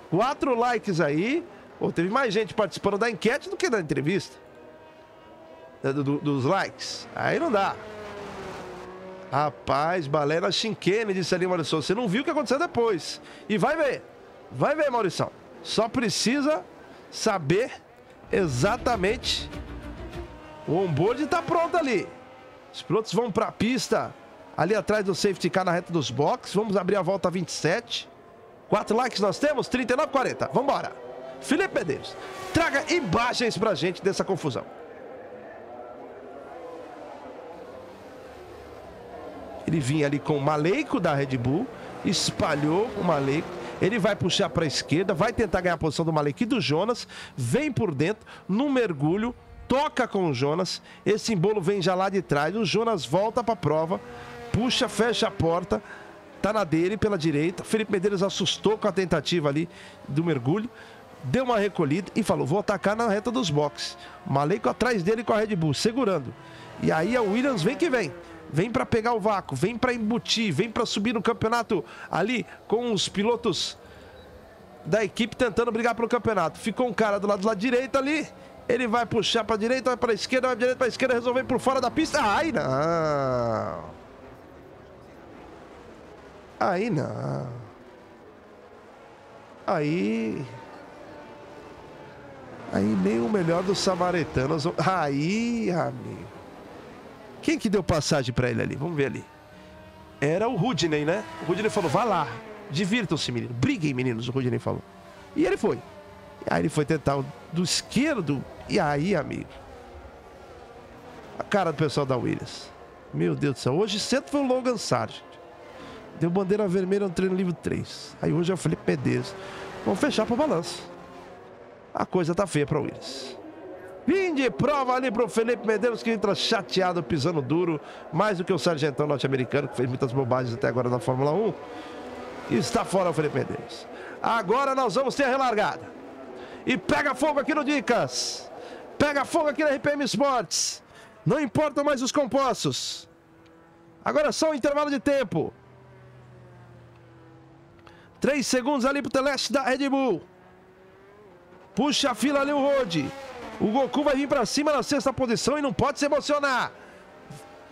4 likes aí. Ou teve mais gente participando da enquete do que da entrevista. Dos likes. Aí não dá. Rapaz, Balena Chinquene disse ali, Maurição. Você não viu o que aconteceu depois. E vai ver. Vai ver, Maurição. Só precisa saber exatamente. O onboard tá pronto ali. Os pilotos vão para a pista, ali atrás do safety car na reta dos boxes. Vamos abrir a volta 27. 4 likes nós temos, 39, 40. Vamos embora. Felipe Medeiros, traga imagens para a gente dessa confusão. Ele vinha ali com o Malenco da Red Bull, espalhou o Malenco. Ele vai puxar para a esquerda, vai tentar ganhar a posição do Malenco e do Jonas. Vem por dentro, num mergulho. Toca com o Jonas, esse embolo vem já lá de trás, o Jonas volta para a prova, puxa, fecha a porta, tá na dele pela direita, Felipe Medeiros assustou com a tentativa ali do mergulho, deu uma recolhida e falou, vou atacar na reta dos boxes, Malenco atrás dele com a Red Bull, segurando, e aí a Williams vem que vem, vem para pegar o vácuo, vem para embutir, vem para subir no campeonato ali com os pilotos da equipe tentando brigar pelo campeonato, ficou um cara do lado direito ali. Ele vai puxar para a direita, vai para a esquerda, vai para a direita, para a esquerda, resolver por fora da pista. Ai, não. Aí não. Aí. Aí nem o melhor dos samaritanos. Aí, amigo. Quem que deu passagem para ele ali? Vamos ver ali. Era o Rudney, né? O Rudney falou, vá lá. Divirtam-se, meninos. Briguem, meninos, o Rudney falou. E ele foi. Aí ele foi tentar o do esquerdo. E aí, amigo, a cara do pessoal da Williams. Meu Deus do céu, hoje sempre foi o Logan Sargent. Deu bandeira vermelha no treino livre 3. Aí hoje é o Felipe Medeiros. Vamos fechar para o balanço. A coisa tá feia para o Williams. Fim de prova ali para o Felipe Medeiros, que entra chateado, pisando duro, mais do que o sargentão norte-americano, que fez muitas bobagens até agora na Fórmula 1. E está fora o Felipe Medeiros. Agora nós vamos ter a relargada. E pega fogo aqui no Dicas. Pega fogo aqui na RPM Sports. Não importam mais os compostos. Agora é só um intervalo de tempo. 3 segundos ali pro Teles da Red Bull. Puxa a fila ali o Rode. O Goku vai vir pra cima na 6ª posição e não pode se emocionar.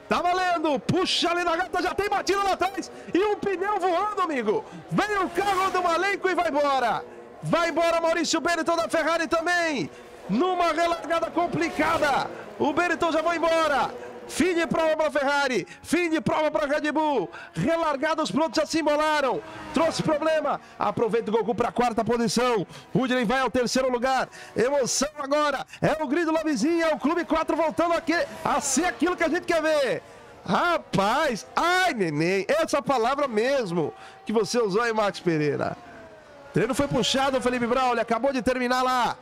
Tá valendo, puxa ali na gata, já tem batida lá atrás. E um pneu voando, amigo. Vem o carro do Malenco e vai embora. Vai embora Maurício Benetton da Ferrari também. Numa relargada complicada. O Benetton já vai embora. Fim de prova para a Ferrari. Fim de prova para a Red Bull. Relargada, os pilotos já se embolaram. Trouxe problema. Aproveita o Goku para a 4ª posição. Rudney vai ao 3º lugar. Emoção agora. É o grid lá vizinho. É o Clube 4 voltando aqui a ser aquilo que a gente quer ver. Rapaz. Ai, neném. Essa palavra mesmo que você usou aí, Max Pereira. Treino foi puxado, o Felipe Braulio acabou de terminar lá.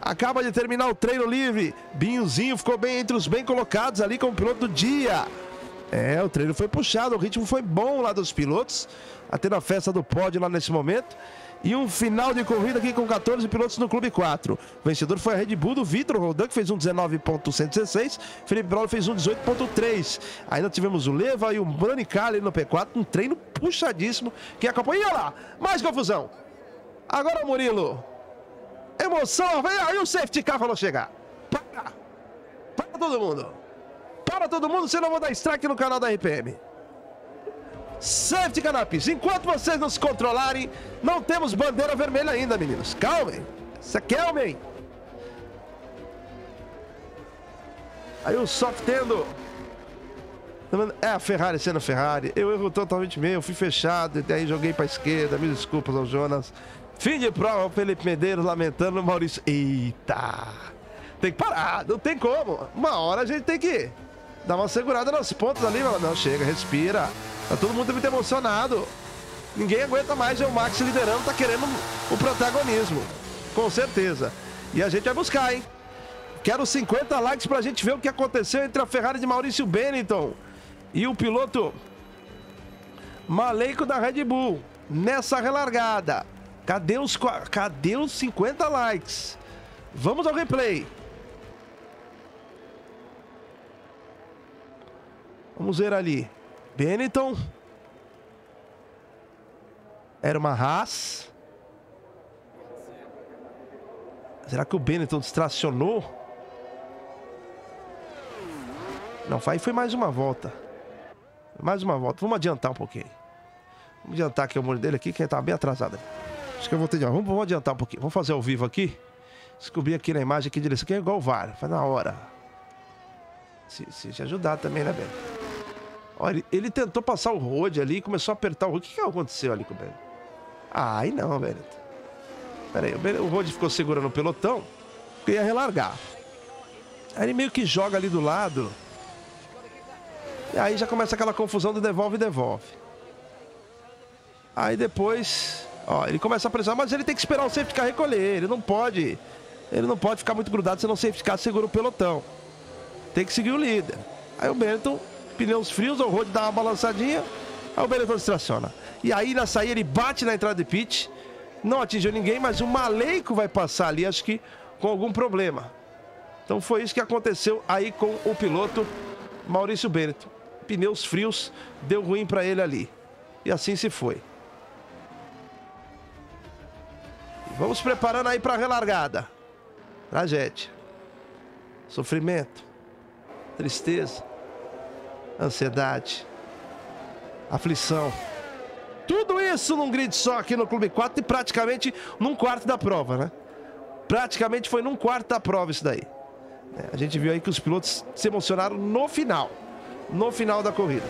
Acaba de terminar o treino livre. Binhozinho ficou bem entre os bem colocados ali como piloto do dia. É, o treino foi puxado, o ritmo foi bom lá dos pilotos. Tá tendo a festa do pódio lá nesse momento. E um final de corrida aqui com 14 pilotos no Clube 4. O vencedor foi a Red Bull do Vitor Roldán, que fez um 19.116. Felipe Braulio fez um 18.3. Ainda tivemos o Leva e o Branicali no P4. Um treino puxadíssimo. Quem acompanha? Olha lá, mais confusão. Agora, Murilo, emoção, vem aí o safety car falou chegar. Para! Para todo mundo! Para todo mundo, senão eu vou dar strike no canal da RPM. Safety car na pista. Enquanto vocês não se controlarem, não temos bandeira vermelha ainda, meninos. Calmem! Se acalmem! Aí o softendo. É a Ferrari sendo a Ferrari. Eu erro totalmente meio, fui fechado, e aí joguei para esquerda. Mil desculpas ao Jonas. Fim de prova, o Felipe Medeiros lamentando o Maurício. Eita! Tem que parar, não tem como. Uma hora a gente tem que dar uma segurada nas pontas ali. Não, chega, respira. Tá todo mundo muito emocionado. Ninguém aguenta mais, é o Max liderando, tá querendo o protagonismo. Com certeza. E a gente vai buscar, hein? Quero 50 likes pra gente ver o que aconteceu entre a Ferrari de Maurício Benetton e o piloto Malenco da Red Bull nessa relargada. Cadê os 50 likes? Vamos ao replay. Vamos ver ali. Benetton. Era uma Haas. Será que o Benetton distracionou? Não, foi mais uma volta. Mais uma volta. Vamos adiantar um pouquinho. Vamos adiantar aqui o muro dele aqui, que ele tá bem atrasado. Acho que eu vou ter de novo. Vamos adiantar um pouquinho. Vamos fazer ao vivo aqui. Descobrir aqui na imagem que direção. Aqui é igual o VAR. Faz na hora. Se ajudar também, né, Belo? Olha, ele tentou passar o Rode ali e começou a apertar o Rode. O que aconteceu ali com o Belo? Ai, não, Belo. Pera aí, o Rode ficou segurando o pelotão porque ia relargar. Aí ele meio que joga ali do lado. E aí já começa aquela confusão do devolve. Aí depois, ó, ele começa a pressionar, mas ele tem que esperar o safety car recolher. Ele não pode ficar muito grudado, senão o safety car segura o pelotão. Tem que seguir o líder. Aí o Benetton, pneus frios, o Rode dá uma balançadinha, aí o Benetton distraciona. E aí na saída ele bate na entrada de pit, não atingiu ninguém, mas o Malenco vai passar ali, acho que com algum problema. Então foi isso que aconteceu aí com o piloto Maurício Benetton. Pneus frios, deu ruim para ele ali. E assim se foi. E vamos preparando aí para a relargada. Tragédia. Sofrimento. Tristeza, ansiedade, aflição. Tudo isso num grid só aqui no Clube 4 e praticamente num quarto da prova, né? Praticamente foi num quarto da prova isso daí. A gente viu aí que os pilotos se emocionaram no final da corrida.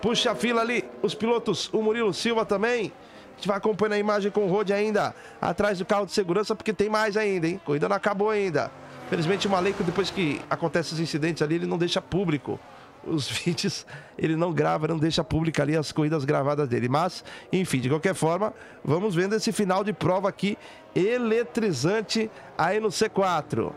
Puxa a fila ali, os pilotos, o Murilo Silva também. A gente vai acompanhando a imagem com o Rode ainda atrás do carro de segurança, porque tem mais ainda, hein? A corrida não acabou ainda. Infelizmente o Malenco, depois que acontecem os incidentes ali, ele não deixa público os vídeos, ele não grava, não deixa público ali as corridas gravadas dele. Mas, enfim, de qualquer forma, vamos vendo esse final de prova aqui, eletrizante aí no C4.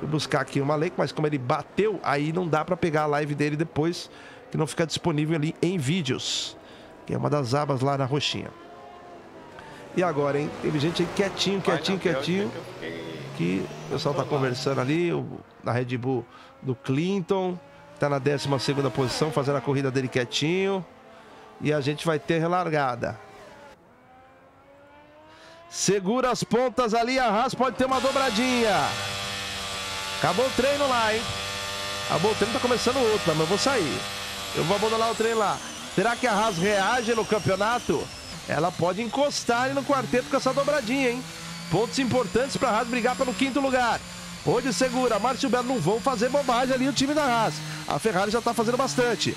Vou buscar aqui o Malenco, mas como ele bateu, aí não dá para pegar a live dele depois, que não fica disponível ali em vídeos, que é uma das abas lá na roxinha. E agora, hein? Teve gente aí quietinho. Aqui, o pessoal tá conversando ali, na Red Bull do Clinton, tá na 12ª posição, fazendo a corrida dele quietinho. E a gente vai ter relargada. Segura as pontas ali, a Haas pode ter uma dobradinha. Acabou o treino lá, hein? Acabou o treino, tá começando outro, mas eu vou sair. Eu vou abandonar o treino lá. Será que a Haas reage no campeonato? Ela pode encostar ali no quarteto com essa dobradinha, hein? Pontos importantes para a Haas brigar pelo 5º lugar. Hoje segura, Márcio Belo, não vão fazer bobagem ali o time da Haas. A Ferrari já está fazendo bastante.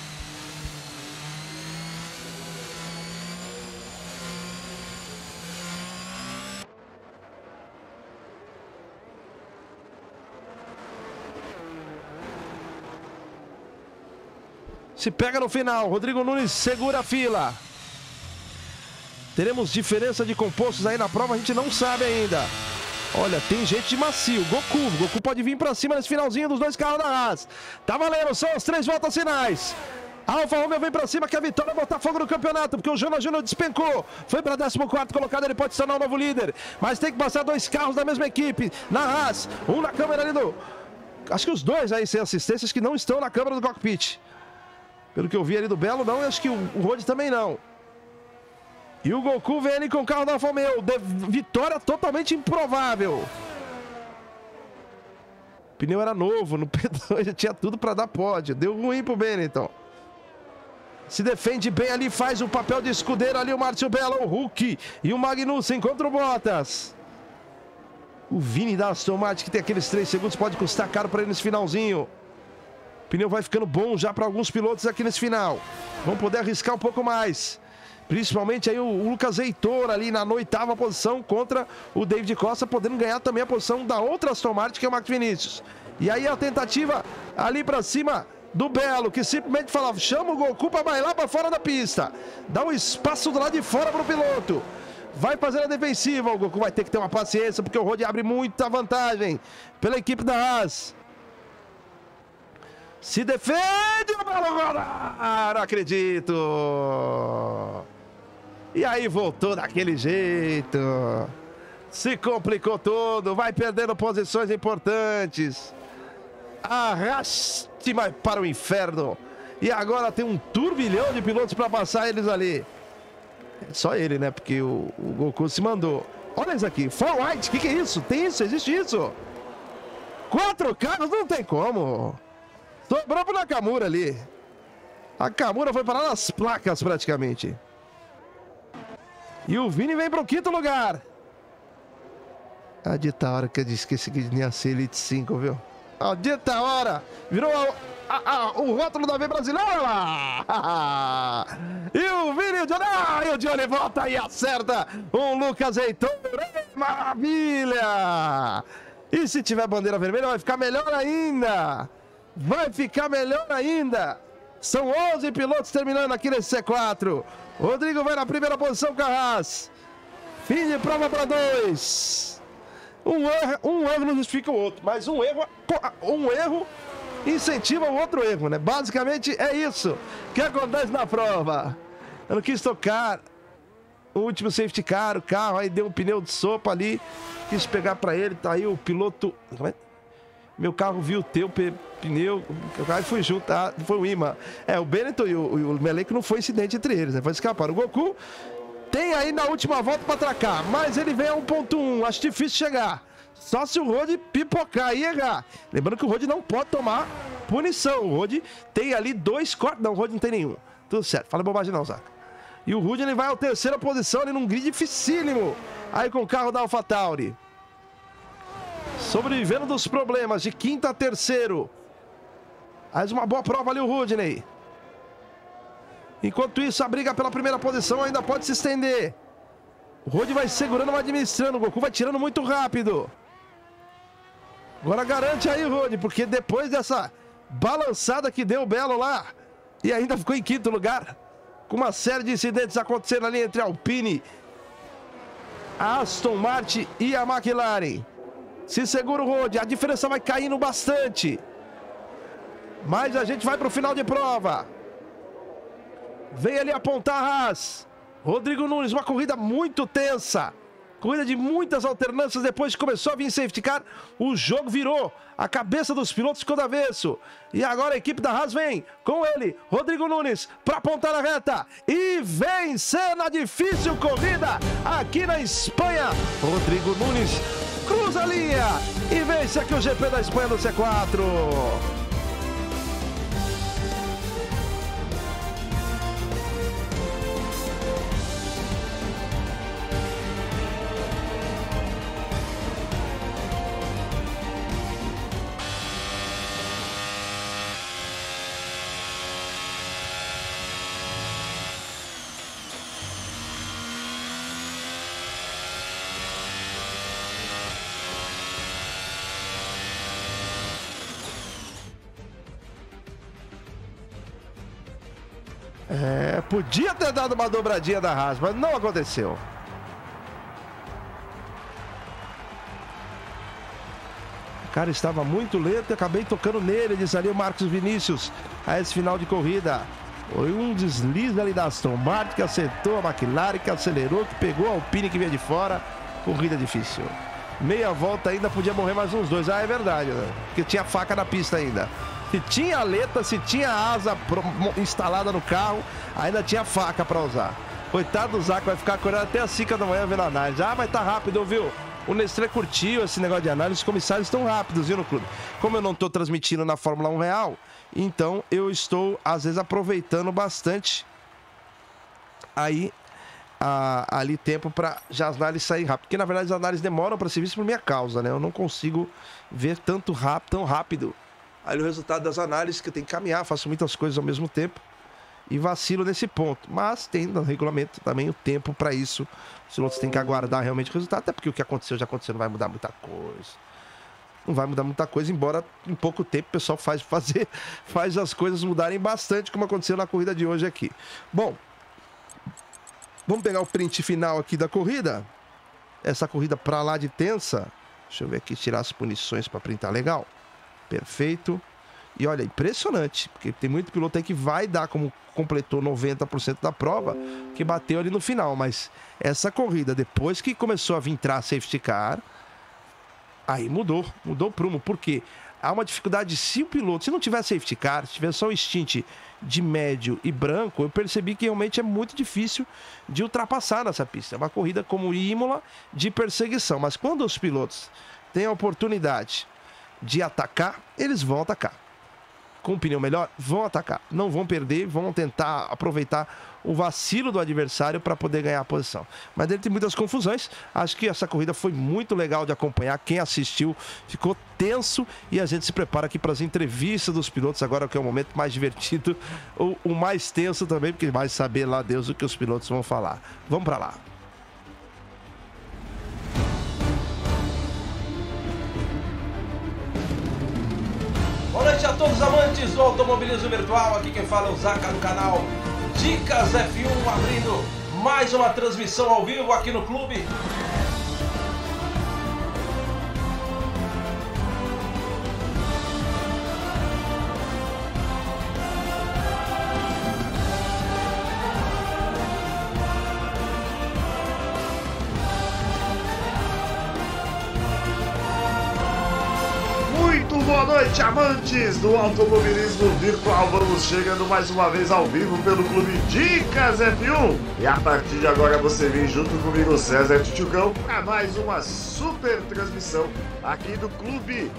Se pega no final, Rodrigo Nunes segura a fila. Teremos diferença de compostos aí na prova, a gente não sabe ainda. Olha, tem gente de macio. Goku pode vir pra cima nesse finalzinho dos dois carros da Haas. Tá valendo, são as 3 voltas finais. Alfa Romeo vem pra cima, que a vitória botar fogo no campeonato, porque o Jonas Júnior despencou. Foi pra 14º colocado, ele pode se tornar o novo líder. Mas tem que passar 2 carros da mesma equipe, na Haas. Um na câmera ali do... Acho que os dois aí sem assistências que não estão na câmera do cockpit. Pelo que eu vi ali do Belo, não, e acho que o Rode também não. E o Goku vem ali com o carro da Alfa Romeo. Vitória totalmente improvável. O pneu era novo, no P2 já tinha tudo para dar pódio. Deu ruim pro Benetton. Se defende bem ali, faz o papel de escudeiro ali o Márcio Belo, o Hulk e o Magnussen contra o Bottas. O Vini da Aston Martin, que tem aqueles 3 segundos, pode custar caro para ele nesse finalzinho. O pneu vai ficando bom já para alguns pilotos aqui nesse final. Vão poder arriscar um pouco mais. Principalmente aí o Lucas Leitor ali na 8ª posição contra o David Costa, podendo ganhar também a posição da outra Aston Martin, que é o Marcos Vinícius. E aí a tentativa ali pra cima do Belo, que simplesmente fala, chama o Goku pra bailar pra fora da pista. Dá um espaço do lado de fora pro piloto. Vai fazer a defensiva, o Goku vai ter que ter uma paciência, porque o Rode abre muita vantagem pela equipe da Haas. Se defende o Belo agora! Ah, não acredito! E aí voltou daquele jeito. Se complicou todo. Vai perdendo posições importantes. Arraste mais para o inferno. E agora tem um turbilhão de pilotos para passar eles ali. Só ele, né? Porque o Goku se mandou. Olha isso aqui. Fall White. Que é isso? Tem isso? Existe isso? 4 carros? Não tem como. Sobrou pro Nakamura ali. A Nakamura foi parar nas placas praticamente. E o Vini vem pro 5º lugar. A dita hora que eu esqueci que nem ia ser Elite 5, viu? A dita hora. Virou o rótulo da V brasileira. E o Vini e o Johnny. Ah, e o Johnny volta e acerta. O Lucas Leitor. Maravilha. E se tiver bandeira vermelha vai ficar melhor ainda. Vai ficar melhor ainda. São 11 pilotos terminando aqui nesse C4. Rodrigo vai na primeira posição com a Haas. Fim de prova para 2. Um erro não justifica o outro, mas um erro incentiva o outro erro, né? Basicamente é isso que acontece na prova. Eu não quis tocar o último safety car, o carro, aí deu um pneu de sopa ali, quis pegar pra ele, tá aí o piloto... Meu carro viu o teu pneu, o carro foi junto, tá? Foi um imã. É, o Benetton e o Melenco não foi incidente entre eles, né? Foi escapar. O Goku... Tem aí na última volta para atracar, mas ele vem a 1.1, acho difícil chegar. Só se o Rode pipocar e errar. Lembrando que o Rode não pode tomar punição. O Rode tem ali 2 cortes. Não, o Rode não tem nenhum. Tudo certo, fala bobagem não, Zaca. E o Rode ele vai à 3ª posição ali num grid dificílimo. Aí com o carro da AlphaTauri. Sobrevivendo dos problemas, de 5º a 3º. Mais uma boa prova ali o Rudney. Enquanto isso, a briga pela primeira posição ainda pode se estender. O Rode vai segurando, vai administrando. O Goku vai tirando muito rápido. Agora garante aí, Rode, porque depois dessa balançada que deu o Belo lá, e ainda ficou em 5º lugar, com uma série de incidentes acontecendo ali entre a Alpine, a Aston Martin e a McLaren. Se segura o Rode, a diferença vai caindo bastante. Mas a gente vai para o final de prova. Vem ali apontar a Haas. Rodrigo Nunes, uma corrida muito tensa. Corrida de muitas alternâncias. Depois que começou a vir safety car, o jogo virou. A cabeça dos pilotos ficou do avesso. E agora a equipe da Haas vem com ele, Rodrigo Nunes, para apontar a reta. E vencer na difícil corrida aqui na Espanha. Rodrigo Nunes cruza a linha e vence aqui o GP da Espanha no C4. É, podia ter dado uma dobradinha da Haas, mas não aconteceu. O cara estava muito lento e acabei tocando nele, disse ali o Marcos Vinícius, a esse final de corrida. Foi um deslize ali da Aston Martin, que acertou a McLaren, que acelerou, que pegou a Alpine que vinha de fora. Corrida difícil. Meia volta ainda, podia morrer mais uns 2. Ah, é verdade, né? Porque tinha faca na pista ainda. Se tinha aleta, se tinha asa instalada no carro, ainda tinha faca para usar. Coitado do Zaca, vai ficar acordado até as 5 da manhã vendo a análise. Ah, mas tá rápido, viu? O Nestlé curtiu esse negócio de análise, os comissários estão rápidos, viu, no clube? Como eu não estou transmitindo na Fórmula 1 real, então eu estou, às vezes, aproveitando bastante aí ali tempo para já as análises saírem rápido. Porque, na verdade, as análises demoram para ser vistas por minha causa, né? Eu não consigo ver tanto rápido, tão rápido. Aí o resultado das análises, que eu tenho que caminhar, faço muitas coisas ao mesmo tempo e vacilo nesse ponto. Mas tem no regulamento também o tempo para isso. Os pilotos têm que aguardar realmente o resultado, até porque o que aconteceu já aconteceu, não vai mudar muita coisa. Não vai mudar muita coisa, embora em pouco tempo o pessoal faz as coisas mudarem bastante, como aconteceu na corrida de hoje aqui. Bom, vamos pegar o print final aqui da corrida. Essa corrida para lá de tensa. Deixa eu ver aqui, tirar as punições para printar legal. Perfeito. E olha, impressionante, porque tem muito piloto aí que vai dar como completou 90% da prova, que bateu ali no final. Mas essa corrida, depois que começou a vir safety car, aí mudou, mudou o prumo. Por quê? Há uma dificuldade se o piloto, se não tiver safety car, se tiver só o stint de médio e branco, eu percebi que realmente é muito difícil de ultrapassar nessa pista. É uma corrida como Imola de perseguição, mas quando os pilotos têm a oportunidade de atacar, eles vão atacar. Com um pneu melhor, vão atacar. Não vão perder, vão tentar aproveitar o vacilo do adversário para poder ganhar a posição. Mas ele tem muitas confusões. Acho que essa corrida foi muito legal de acompanhar. Quem assistiu ficou tenso. E a gente se prepara aqui para as entrevistas dos pilotos agora, que é o momento mais divertido. O mais tenso também, porque vai saber lá Deus o que os pilotos vão falar. Vamos para lá. Boa noite a todos os amantes do automobilismo virtual, aqui quem fala é o Zaca no canal Dicas F1, abrindo mais uma transmissão ao vivo aqui no clube. Amantes do automobilismo virtual, vamos chegando mais uma vez ao vivo pelo Clube Dicas F1. E a partir de agora você vem junto comigo, César Tchutchucão, para mais uma super transmissão aqui do Clube.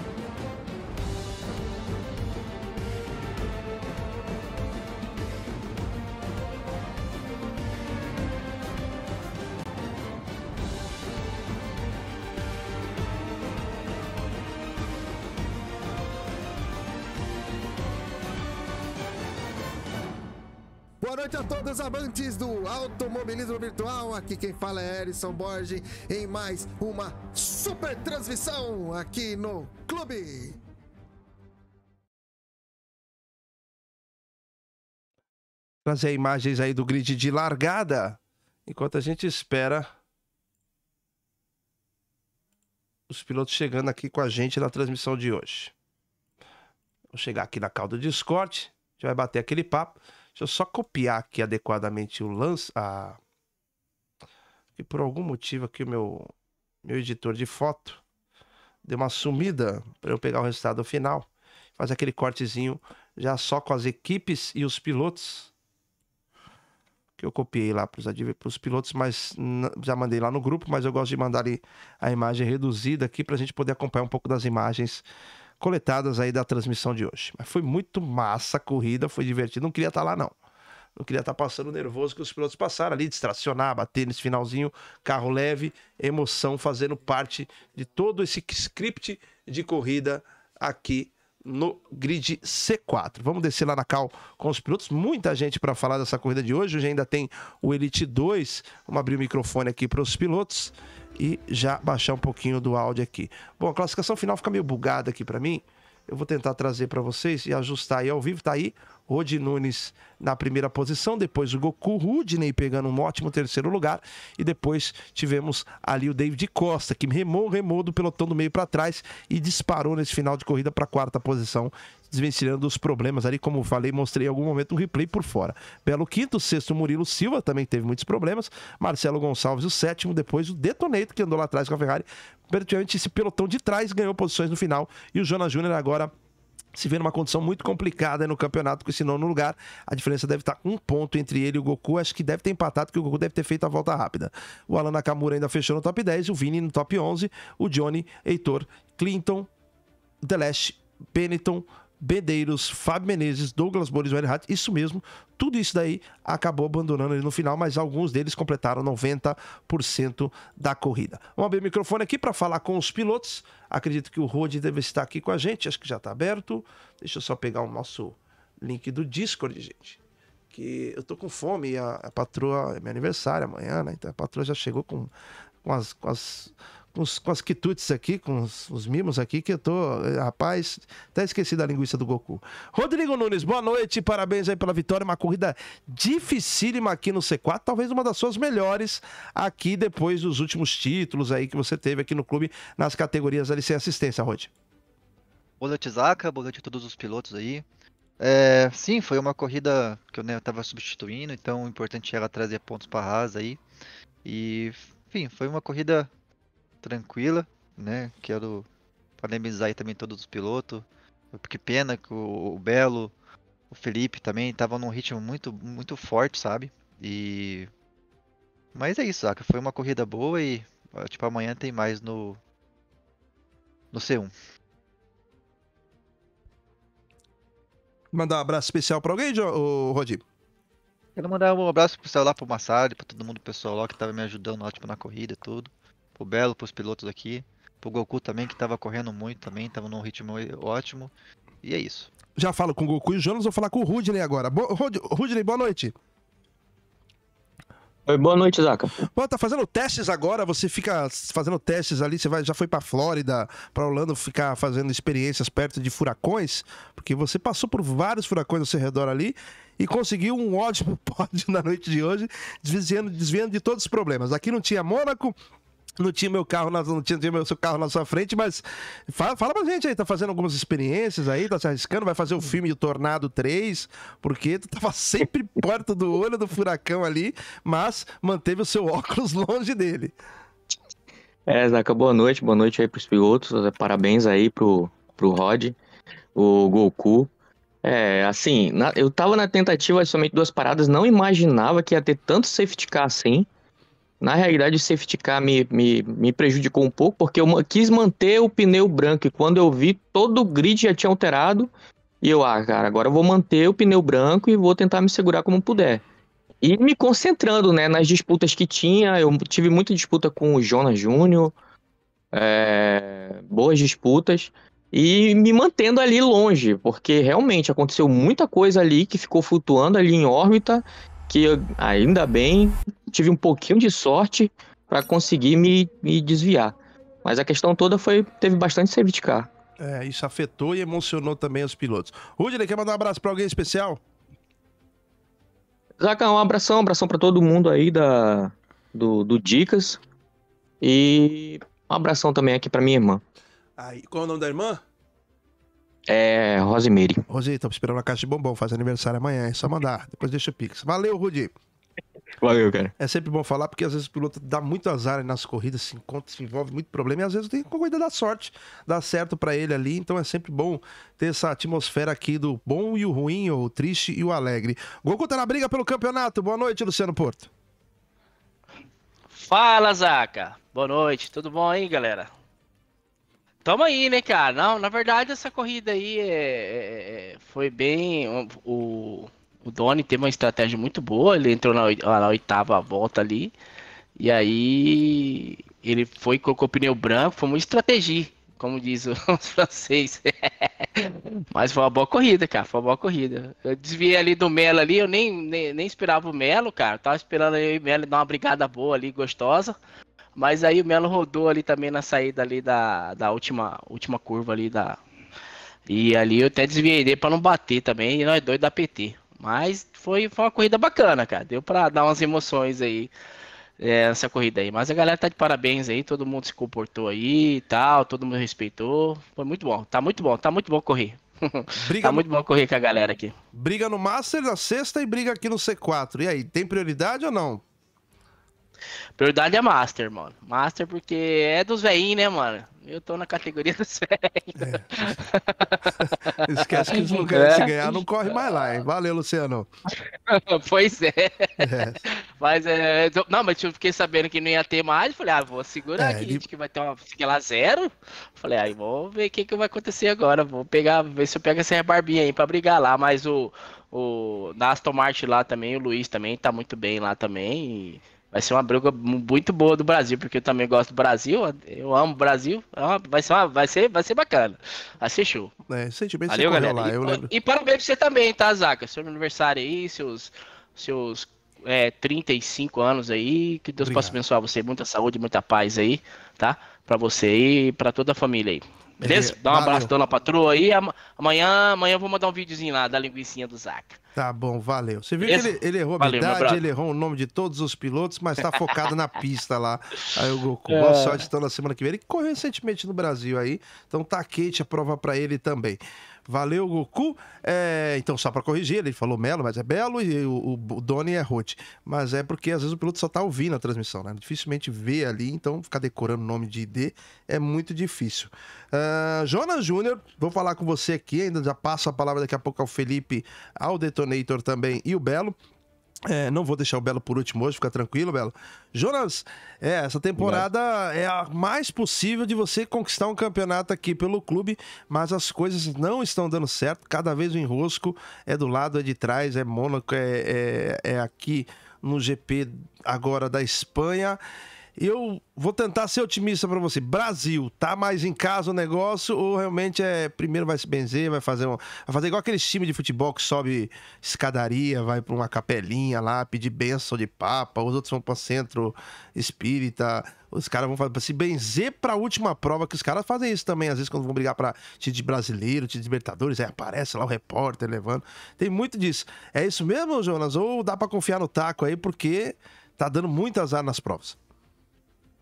Boa noite a todos amantes do automobilismo virtual, aqui quem fala é Erison Borges em mais uma super transmissão aqui no Clube. Trazer imagens aí do grid de largada, enquanto a gente espera os pilotos chegando aqui com a gente na transmissão de hoje. Vou chegar aqui na call do Discord, a gente vai bater aquele papo. Deixa eu só copiar aqui adequadamente o lance. E por algum motivo aqui o meu editor de foto deu uma sumida para eu pegar o resultado final. Faz aquele cortezinho já só com as equipes e os pilotos. Que eu copiei lá para os pilotos, mas já mandei lá no grupo. Mas eu gosto de mandar a imagem reduzida aqui para a gente poder acompanhar um pouco das imagens coletadas aí da transmissão de hoje. Mas foi muito massa a corrida, foi divertido. Não queria estar lá, não. Não queria estar passando o nervoso que os pilotos passaram ali, distracionar, bater nesse finalzinho, carro leve, emoção, fazendo parte de todo esse script de corrida aqui no grid C4. Vamos descer lá na cal com os pilotos. Muita gente para falar dessa corrida de hoje. Hoje ainda tem o Elite 2. Vamos abrir o microfone aqui para os pilotos e já baixar um pouquinho do áudio aqui. Bom, a classificação final fica meio bugada aqui para mim. Eu vou tentar trazer para vocês e ajustar aí ao vivo. Tá aí Rodrigo Nunes na primeira posição, depois o Goku, Rudney pegando um ótimo terceiro lugar, e depois tivemos ali o David Costa, que remou do pelotão do meio para trás e disparou nesse final de corrida para a quarta posição, desvencilhando os problemas ali, como falei, mostrei em algum momento um replay por fora. Belo quinto, sexto Murilo Silva, também teve muitos problemas, Marcelo Gonçalves o sétimo, depois o Detonator, que andou lá atrás com a Ferrari, praticamente esse pelotão de trás ganhou posições no final, e o Jonas Júnior agora se vê numa condição muito complicada no campeonato com esse nono lugar. A diferença deve estar um ponto entre ele e o Goku. Acho que deve ter empatado, porque o Goku deve ter feito a volta rápida. O Alan Nakamura ainda fechou no top 10, o Vini no top 11, o Johnny, Heitor, Clinton, Teles, Benetton, Medeiros, Fábio Menezes, Douglas Boles, Wesley Hart, isso mesmo, tudo isso daí acabou abandonando ele no final, mas alguns deles completaram 90% da corrida. Vamos abrir o microfone aqui para falar com os pilotos. Acredito que o Rod deve estar aqui com a gente, acho que já está aberto. Deixa eu só pegar o nosso link do Discord, gente, que eu tô com fome, a patroa, é meu aniversário amanhã, né? Então a patroa já chegou com as quitutes aqui, com os mimos aqui, que eu tô, rapaz, até esqueci da linguiça do Goku. Rodrigo Nunes, boa noite, parabéns aí pela vitória, uma corrida dificílima aqui no C4, talvez uma das suas melhores aqui depois dos últimos títulos aí que você teve aqui no clube, nas categorias da licença assistência, Rod. Bolete Zaca, bolete todos os pilotos aí. É, sim, foi uma corrida que eu estava substituindo, então o importante era trazer pontos para a Haas aí. E, enfim, foi uma corrida tranquila, né? Quero parabenizar aí também todos os pilotos. Que pena que o Belo, o Felipe também estavam num ritmo muito forte, sabe? E... mas é isso, Zaca. Foi uma corrida boa e, tipo, amanhã tem mais no C1. Mandar um abraço especial pra alguém, Rodi? Quero mandar um abraço especial lá pro Massari, pra todo mundo, pessoal lá que tava me ajudando lá, tipo, na corrida e tudo. Pro Belo, pros pilotos aqui. Pro Goku também, que tava correndo muito também, tava num ritmo ótimo. E é isso. Já falo com o Goku e o Jonas, vou falar com o Rudney agora. Rudney, boa noite. Oi, boa noite, Zaca. Pô, tá fazendo testes agora, você fica fazendo testes ali, você vai, já foi pra Flórida, pra Holanda, ficar fazendo experiências perto de furacões, porque você passou por vários furacões ao seu redor ali e conseguiu um ótimo pódio na noite de hoje, desviando de todos os problemas. Aqui não tinha Mônaco, não tinha meu carro, seu carro na sua frente, mas fala pra gente aí, tá fazendo algumas experiências aí, tá se arriscando, vai fazer o filme do Tornado 3, porque tu tava sempre perto do olho do furacão ali, mas manteve o seu óculos longe dele. É, Zaca, boa noite aí pros pilotos, parabéns aí pro Rod, o Goku. É, assim, eu tava na tentativa de somente duas paradas, não imaginava que ia ter tanto safety car assim. Na realidade, o safety car me prejudicou um pouco, porque eu quis manter o pneu branco, e quando eu vi, todo o grid já tinha alterado, e eu, cara, agora eu vou manter o pneu branco e vou tentar me segurar como puder. E me concentrando, né, nas disputas que tinha, eu tive muita disputa com o Jonas Júnior, boas disputas, e me mantendo ali longe, porque realmente aconteceu muita coisa ali que ficou flutuando ali em órbita, que eu, ainda bem... tive um pouquinho de sorte para conseguir me desviar. Mas a questão toda teve bastante safety car. É, isso afetou e emocionou também os pilotos. Rudney, quer mandar um abraço para alguém especial? Zaca, um abração para todo mundo aí do Dicas. E um abração também aqui para minha irmã. Aí, qual é o nome da irmã? É, Rosemary. Rosi, estamos esperando a caixa de bombom, faz aniversário amanhã, é só mandar. Depois deixa o Pix. Valeu, Rudi. Valeu, cara. É sempre bom falar, porque às vezes o piloto dá muito azar nas corridas, se encontra, se envolve muito problema, e às vezes tem que cuidar da sorte, dá certo pra ele ali, então é sempre bom ter essa atmosfera aqui do bom e o ruim, o triste e o alegre. Goku tá na briga pelo campeonato. Boa noite, Luciano Porto. Fala, Zaca. Boa noite, tudo bom aí, galera? Tamo aí, né, cara? Não, na verdade, essa corrida aí foi bem... O Doni teve uma estratégia muito boa, ele entrou na oitava volta ali, e aí ele foi, colocou o pneu branco, foi uma estratégia, como diz os franceses. Mas foi uma boa corrida, cara, foi uma boa corrida. Eu desviei ali do Melo ali, eu nem esperava o Melo, cara, eu tava esperando aí o Melo dar uma brigada boa ali, gostosa, mas aí o Melo rodou ali também na saída ali da última curva ali da... E ali eu até desviei dele pra não bater também, e nós dois da PT. Mas foi uma corrida bacana, cara. Deu pra dar umas emoções aí nessa corrida aí. Mas a galera tá de parabéns aí, todo mundo se comportou aí e tal, todo mundo respeitou. Foi muito bom, tá muito bom correr. Tá muito bom correr com a galera aqui. Briga no Master na sexta e briga aqui no C4. E aí, tem prioridade ou não? Prioridade é Master, mano. Master porque é dos velhinhos, né, mano? Eu tô na categoria dos velhinhos. É. Esquece que os lugares se ganhar não corre mais lá, hein? Valeu, Luciano. Pois é. Mas não, mas eu fiquei sabendo que não ia ter mais. Falei, vou segurar aqui, ele... que vai ter uma, sei lá, zero. Falei, vou ver o que vai acontecer agora. Vou pegar, ver se eu pego essa barbinha aí pra brigar lá. Mas na Aston Martin lá também, o Luiz também tá muito bem lá também. E... vai ser uma briga muito boa do Brasil, porque eu também gosto do Brasil, eu amo o Brasil, vai ser bacana, vai ser show. É, sentimento valeu, você galera. Lá, eu lembro. E parabéns pra você também, tá, Zaca? Seu aniversário aí, seus 35 anos aí, que Deus possa abençoar você, muita saúde, muita paz aí, tá? Pra você e pra toda a família aí. Beleza? Dá um abraço, dona patroa aí, amanhã eu vou mandar um videozinho lá da linguicinha do Zaca. Tá bom, valeu. Você viu que ele errou a habilidade, ele errou o nome de todos os pilotos, mas tá focado na pista lá. Aí o Goku, boa sorte então na semana que vem. Ele correu recentemente no Brasil aí, então tá quente a prova pra ele também. Valeu, Goku. É, então, só para corrigir, ele falou Melo, mas é Belo, e o Doni é Roth. Mas é porque, às vezes, o piloto só tá ouvindo a transmissão, né? Dificilmente vê ali, então ficar decorando o nome de ID é muito difícil. Jonas Júnior, vou falar com você aqui, ainda já passo a palavra daqui a pouco ao Felipe, ao Detonator também e o Belo. É, não vou deixar o Belo por último hoje, fica tranquilo, Belo. Jonas, essa temporada é a mais possível de você conquistar um campeonato aqui pelo clube, mas as coisas não estão dando certo, cada vez o enrosco é do lado, é de trás, é Mônaco, é aqui no GP agora da Espanha. Eu vou tentar ser otimista para você. Brasil, tá mais em casa o negócio ou realmente primeiro vai se benzer, vai fazer igual aqueles times de futebol que sobe escadaria, vai para uma capelinha lá, pedir bênção de papa, os outros vão para centro espírita, os caras vão se benzer para a última prova, que os caras fazem isso também, às vezes quando vão brigar para título de brasileiro, título de Libertadores, aí aparece lá o repórter levando. Tem muito disso. É isso mesmo, Jonas? Ou dá para confiar no taco aí porque tá dando muito azar nas provas?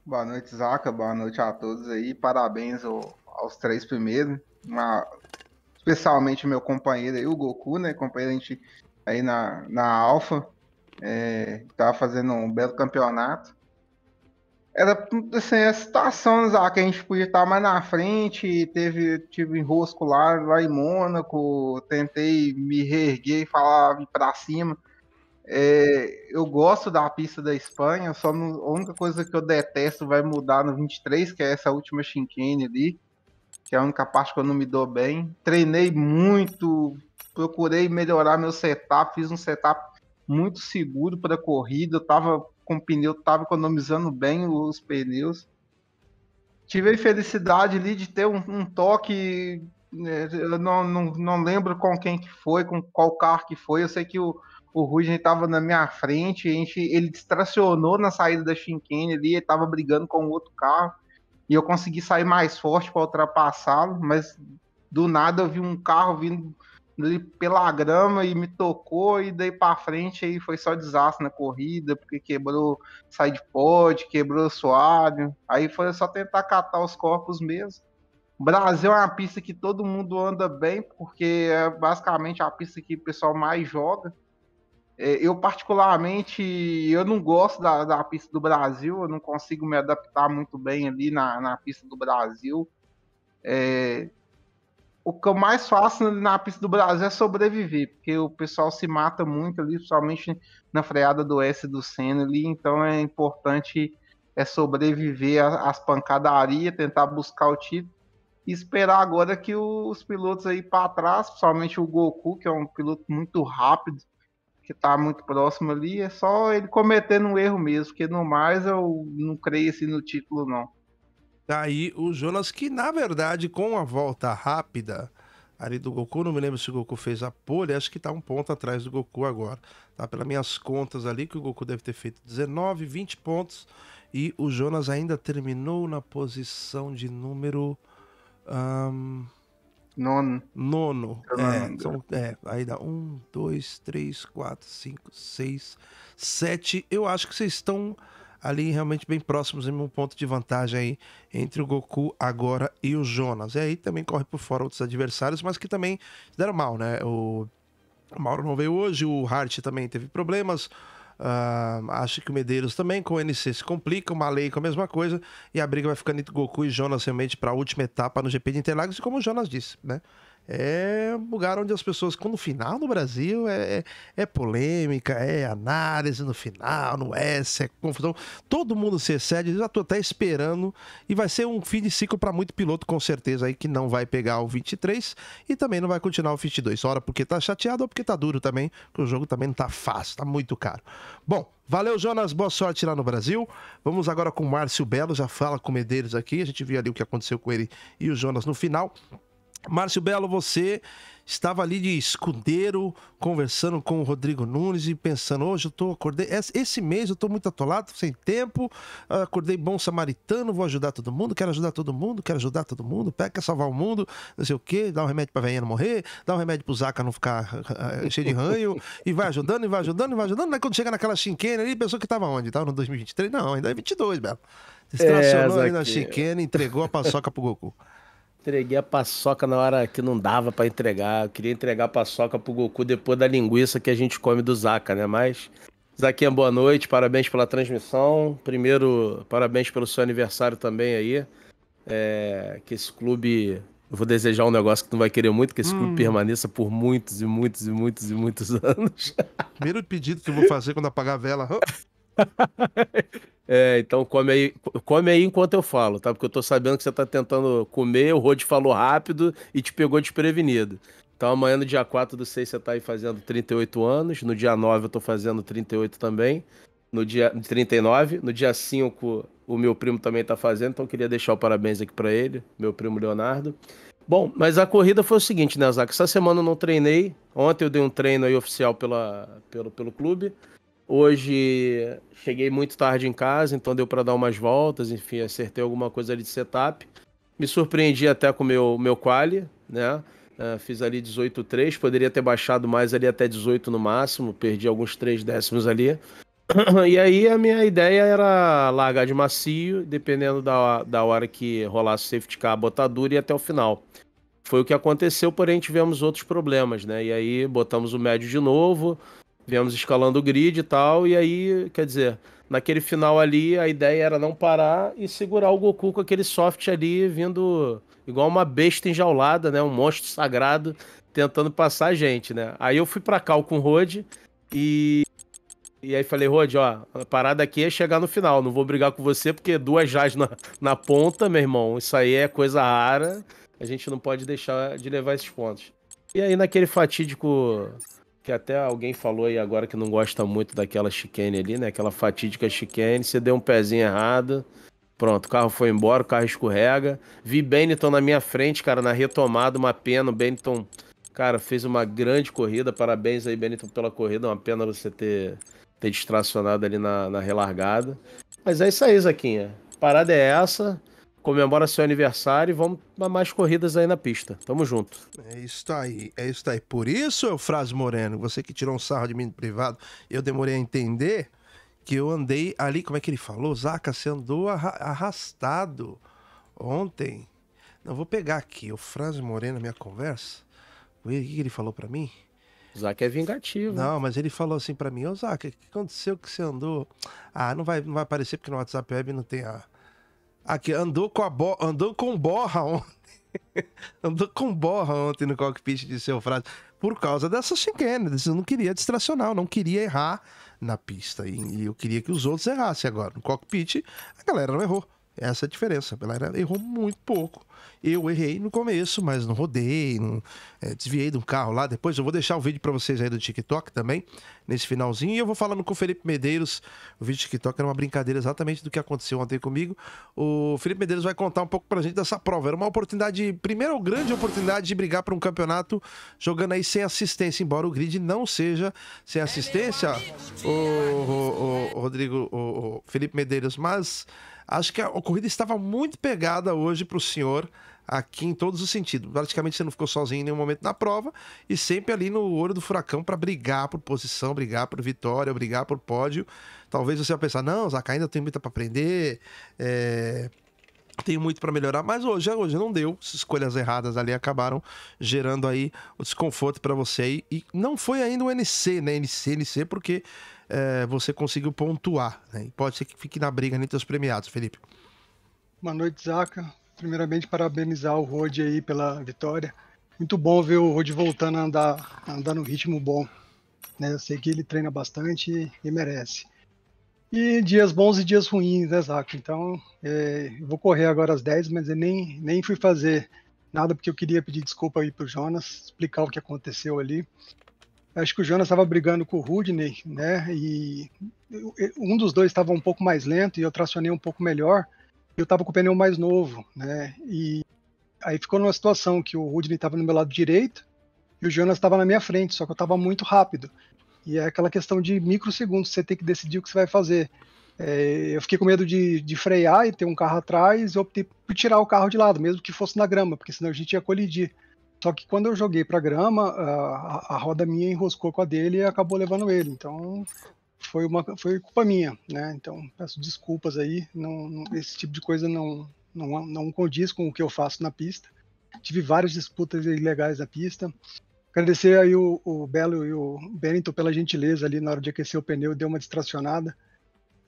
Boa noite, Zaca. Boa noite a todos aí. Parabéns aos três primeiros. Especialmente meu companheiro aí, o Goku, né? Companheiro a gente aí na Alfa. Tava fazendo um belo campeonato. Era assim, a situação, Zaca, a gente podia estar mais na frente. Tive enrosco lá em Mônaco. Tentei me reerguer e falar pra cima. Eu gosto da pista da Espanha, só a única coisa que eu detesto vai mudar no 23, que é essa última chicane ali, que é a única parte que eu não me dou bem. Treinei muito, procurei melhorar meu setup, fiz um setup muito seguro para corrida, eu tava com pneu, tava economizando bem os pneus. Tive a felicidade ali de ter um toque, eu não lembro com quem que foi, com qual carro que foi, eu sei que o Rudney estava na minha frente, ele distracionou na saída da chicane ali, ele estava brigando com outro carro, e eu consegui sair mais forte para ultrapassá-lo, mas do nada eu vi um carro vindo ali pela grama e me tocou, e daí para frente aí foi só desastre na corrida, porque quebrou sidepod, quebrou assoalho, aí foi só tentar catar os corpos mesmo. Brasil é uma pista que todo mundo anda bem, porque é basicamente a pista que o pessoal mais joga. Eu, particularmente, eu não gosto da pista do Brasil, eu não consigo me adaptar muito bem ali na pista do Brasil. O que eu mais faço na pista do Brasil é sobreviver, porque o pessoal se mata muito ali, principalmente na freada do S do Senna ali, então é importante sobreviver às pancadarias, tentar buscar o título. E esperar agora que os pilotos aí para trás, principalmente o Goku, que é um piloto muito rápido, que tá muito próximo ali, é só ele cometendo um erro mesmo, porque no mais eu não creio assim no título, não. Aí o Jonas, que na verdade com a volta rápida ali do Goku, não me lembro se o Goku fez a pole, acho que tá um ponto atrás do Goku agora, tá? Pelas minhas contas ali, que o Goku deve ter feito 19, 20 pontos, e o Jonas ainda terminou na posição de número... Nono. Aí dá 1, 2, 3, 4, 5, 6, 7. Eu acho que vocês estão ali realmente bem próximos, em um ponto de vantagem aí entre o Goku agora e o Jonas. E aí também corre por fora outros adversários, mas que também deram mal, né? O Mauro não veio hoje, o Hart também teve problemas. Acho que o Medeiros também com o NC se complica, o Malenco com a mesma coisa, e a briga vai ficando entre Goku e Jonas realmente para a última etapa no GP de Interlagos. E como o Jonas disse, né, é um lugar onde as pessoas, quando no final no Brasil é polêmica, é análise no final, no S, é confusão, todo mundo se excede. Eu já tô até esperando, e vai ser um fim de ciclo para muito piloto, com certeza aí, que não vai pegar o 23 e também não vai continuar o 22, ora porque tá chateado ou porque tá duro também, porque o jogo também não tá fácil, tá muito caro. Bom, valeu, Jonas, boa sorte lá no Brasil. Vamos agora com o Márcio Belo, já fala com o Medeiros aqui, a gente viu ali o que aconteceu com ele e o Jonas no final. Márcio Belo, você estava ali de escudeiro, conversando com o Rodrigo Nunes e pensando, hoje eu acordei, esse mês eu estou muito atolado, sem tempo, acordei bom samaritano, vou ajudar todo mundo, quero ajudar todo mundo, quero ajudar todo mundo, pega, salvar o mundo, não sei o quê, dá um remédio para a velhinha não morrer, dá um remédio para o Zaca não ficar cheio de ranho, e vai ajudando, e vai ajudando, e vai ajudando, mas quando chega naquela chinquena ali, pensou que estava onde? Estava no 2023? Não, ainda é 22, Belo. Estacionou ali na chinquena, entregou a paçoca pro Goku. Entreguei a paçoca na hora que não dava pra entregar. Eu queria entregar a paçoca pro Goku depois da linguiça que a gente come do Zaca, né? Mas, Zaquinha, boa noite. Parabéns pela transmissão. Primeiro, parabéns pelo seu aniversário também aí. Que esse clube... Eu vou desejar um negócio que tu não vai querer muito, que esse clube permaneça por muitos e muitos e muitos e muitos anos. Primeiro pedido que eu vou fazer quando apagar a vela... Então come aí enquanto eu falo, tá? Porque eu tô sabendo que você tá tentando comer, o Rod falou rápido e te pegou desprevenido. Então amanhã no dia 4 do 6 você tá aí fazendo 38 anos, no dia 9 eu tô fazendo 38 também, no dia 39, no dia 5 o meu primo também tá fazendo, então eu queria deixar o parabéns aqui pra ele, meu primo Leonardo. Bom, mas a corrida foi o seguinte, né, Zaca? Essa semana eu não treinei, ontem eu dei um treino aí oficial pelo clube. Hoje cheguei muito tarde em casa, então deu para dar umas voltas, enfim, acertei alguma coisa ali de setup. Me surpreendi até com o meu quali, né? Fiz ali 18,3, poderia ter baixado mais ali até 18 no máximo, perdi alguns 3 décimos ali. E aí a minha ideia era largar de macio, dependendo da hora que rolasse o safety car, botar duro e ir até o final. Foi o que aconteceu, porém tivemos outros problemas, né? E aí botamos o médio de novo... Viemos escalando o grid e tal, e aí, quer dizer, naquele final ali a ideia era não parar e segurar o Goku com aquele soft ali, vindo igual uma besta enjaulada, né, um monstro sagrado, tentando passar a gente, né. Aí eu fui pra cal com o Rod, e aí falei, Rod, ó, a parada aqui é chegar no final, não vou brigar com você, porque 2 jás na ponta, meu irmão, isso aí é coisa rara, a gente não pode deixar de levar esses pontos. E aí naquele fatídico... Que até alguém falou aí agora que não gosta muito daquela chicane ali, né? Aquela fatídica chicane, você deu um pezinho errado, pronto, o carro foi embora, o carro escorrega. Vi Benetton na minha frente, cara, na retomada, uma pena. O Benetton, cara, fez uma grande corrida, parabéns aí, Benetton, pela corrida. Uma pena você ter distracionado ali na relargada. Mas é isso aí, Zaquinha. A parada é essa. Comemora seu aniversário e vamos para mais corridas aí na pista. Tamo junto. É isso aí, é isso aí. Por isso, Eufrásio Moreno, você que tirou um sarro de mim no privado, eu demorei a entender que eu andei ali, como é que ele falou? Zaca, você andou arrastado ontem. Não, vou pegar aqui, Eufrásio Moreno, minha conversa. O que ele falou para mim? O Zaca é vingativo. Não, mas ele falou assim para mim, ô Zaca, o que aconteceu que você andou? Ah, não vai aparecer porque no WhatsApp Web não tem a... Aqui, andou com borra ontem. Andou com borra ontem no cockpit de seu frase. Por causa dessa chicane. Eu não queria distracionar, eu não queria errar na pista. E eu queria que os outros errassem agora. No cockpit, a galera não errou. Essa é a diferença. A galera errou muito pouco. Eu errei no começo, mas não rodei, desviei de um carro lá. Depois eu vou deixar o vídeo para vocês aí do TikTok também, nesse finalzinho. E eu vou falando com o Felipe Medeiros. O vídeo do TikTok era uma brincadeira exatamente do que aconteceu ontem comigo. O Felipe Medeiros vai contar um pouco pra gente dessa prova. Era uma oportunidade, primeira ou grande oportunidade de brigar por um campeonato jogando aí sem assistência, embora o grid não seja sem assistência, o Felipe Medeiros. Mas acho que a corrida estava muito pegada hoje pro senhor, aqui em todos os sentidos. Praticamente você não ficou sozinho em nenhum momento na prova e sempre ali no olho do furacão para brigar por posição, brigar por vitória, brigar por pódio. Talvez você vai pensar, não, Zaca, ainda tem muito para aprender, tem muito para melhorar, mas hoje não deu. As escolhas erradas ali acabaram gerando aí o desconforto para você aí. E não foi ainda o NC, né? NC, porque você conseguiu pontuar, né? E pode ser que fique na briga entre os premiados, Felipe. Boa noite, Zaca. Primeiramente, parabenizar o Rod aí pela vitória. Muito bom ver o Rod voltando a andar no ritmo bom, né? Eu sei que ele treina bastante e merece. E dias bons e dias ruins, né, Zaca? Então, eu vou correr agora às 10, mas eu nem fui fazer nada porque eu queria pedir desculpa aí pro Jonas, explicar o que aconteceu ali. Acho que o Jonas estava brigando com o Rudney, né? E um dos dois estava um pouco mais lento e eu tracionei um pouco melhor. Eu estava com o pneu mais novo, né? E Aí ficou numa situação que o Rudney estava no meu lado direito e o Jonas estava na minha frente, só que eu estava muito rápido. E é aquela questão de microsegundos, você tem que decidir o que você vai fazer. É, eu fiquei com medo de frear e ter um carro atrás, eu optei por tirar o carro de lado, mesmo que fosse na grama, porque senão a gente ia colidir. Só que quando eu joguei para a grama, a roda minha enroscou com a dele e acabou levando ele. Então foi culpa minha, né? Então peço desculpas aí, esse tipo de coisa não condiz com o que eu faço na pista. Tive várias disputas ilegais na pista. Agradecer aí o Belo e o Bennington pela gentileza ali na hora de aquecer o pneu, deu uma distracionada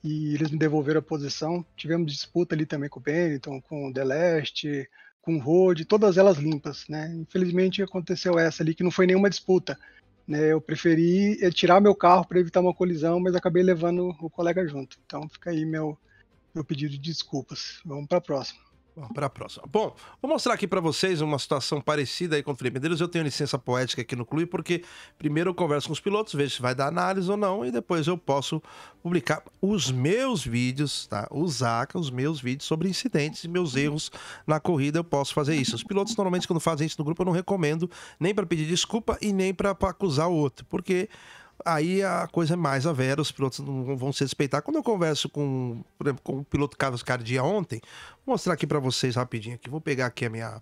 e eles me devolveram a posição. Tivemos disputa ali também com o Bennington, com o Deleste, com o Rode, todas elas limpas, né? Infelizmente aconteceu essa ali que não foi nenhuma disputa, né? Eu preferi tirar meu carro para evitar uma colisão, mas acabei levando o colega junto. Então fica aí meu pedido de desculpas. Vamos para a próxima. Bom, para a próxima. Bom, vou mostrar aqui para vocês uma situação parecida aí com o Felipe Medeiros. Eu tenho licença poética aqui no clube, porque primeiro eu converso com os pilotos, vejo se vai dar análise ou não, e depois eu posso publicar os meus vídeos, tá? O Zaca, os meus vídeos sobre incidentes e meus erros na corrida, eu posso fazer isso. Os pilotos, normalmente, quando fazem isso no grupo, eu não recomendo nem para pedir desculpa e nem para acusar o outro, porque aí a coisa é mais a vera, os pilotos não vão se respeitar. Quando eu converso por exemplo, com o piloto Carlos Cardia ontem, vou mostrar aqui para vocês rapidinho aqui. Vou pegar aqui a minha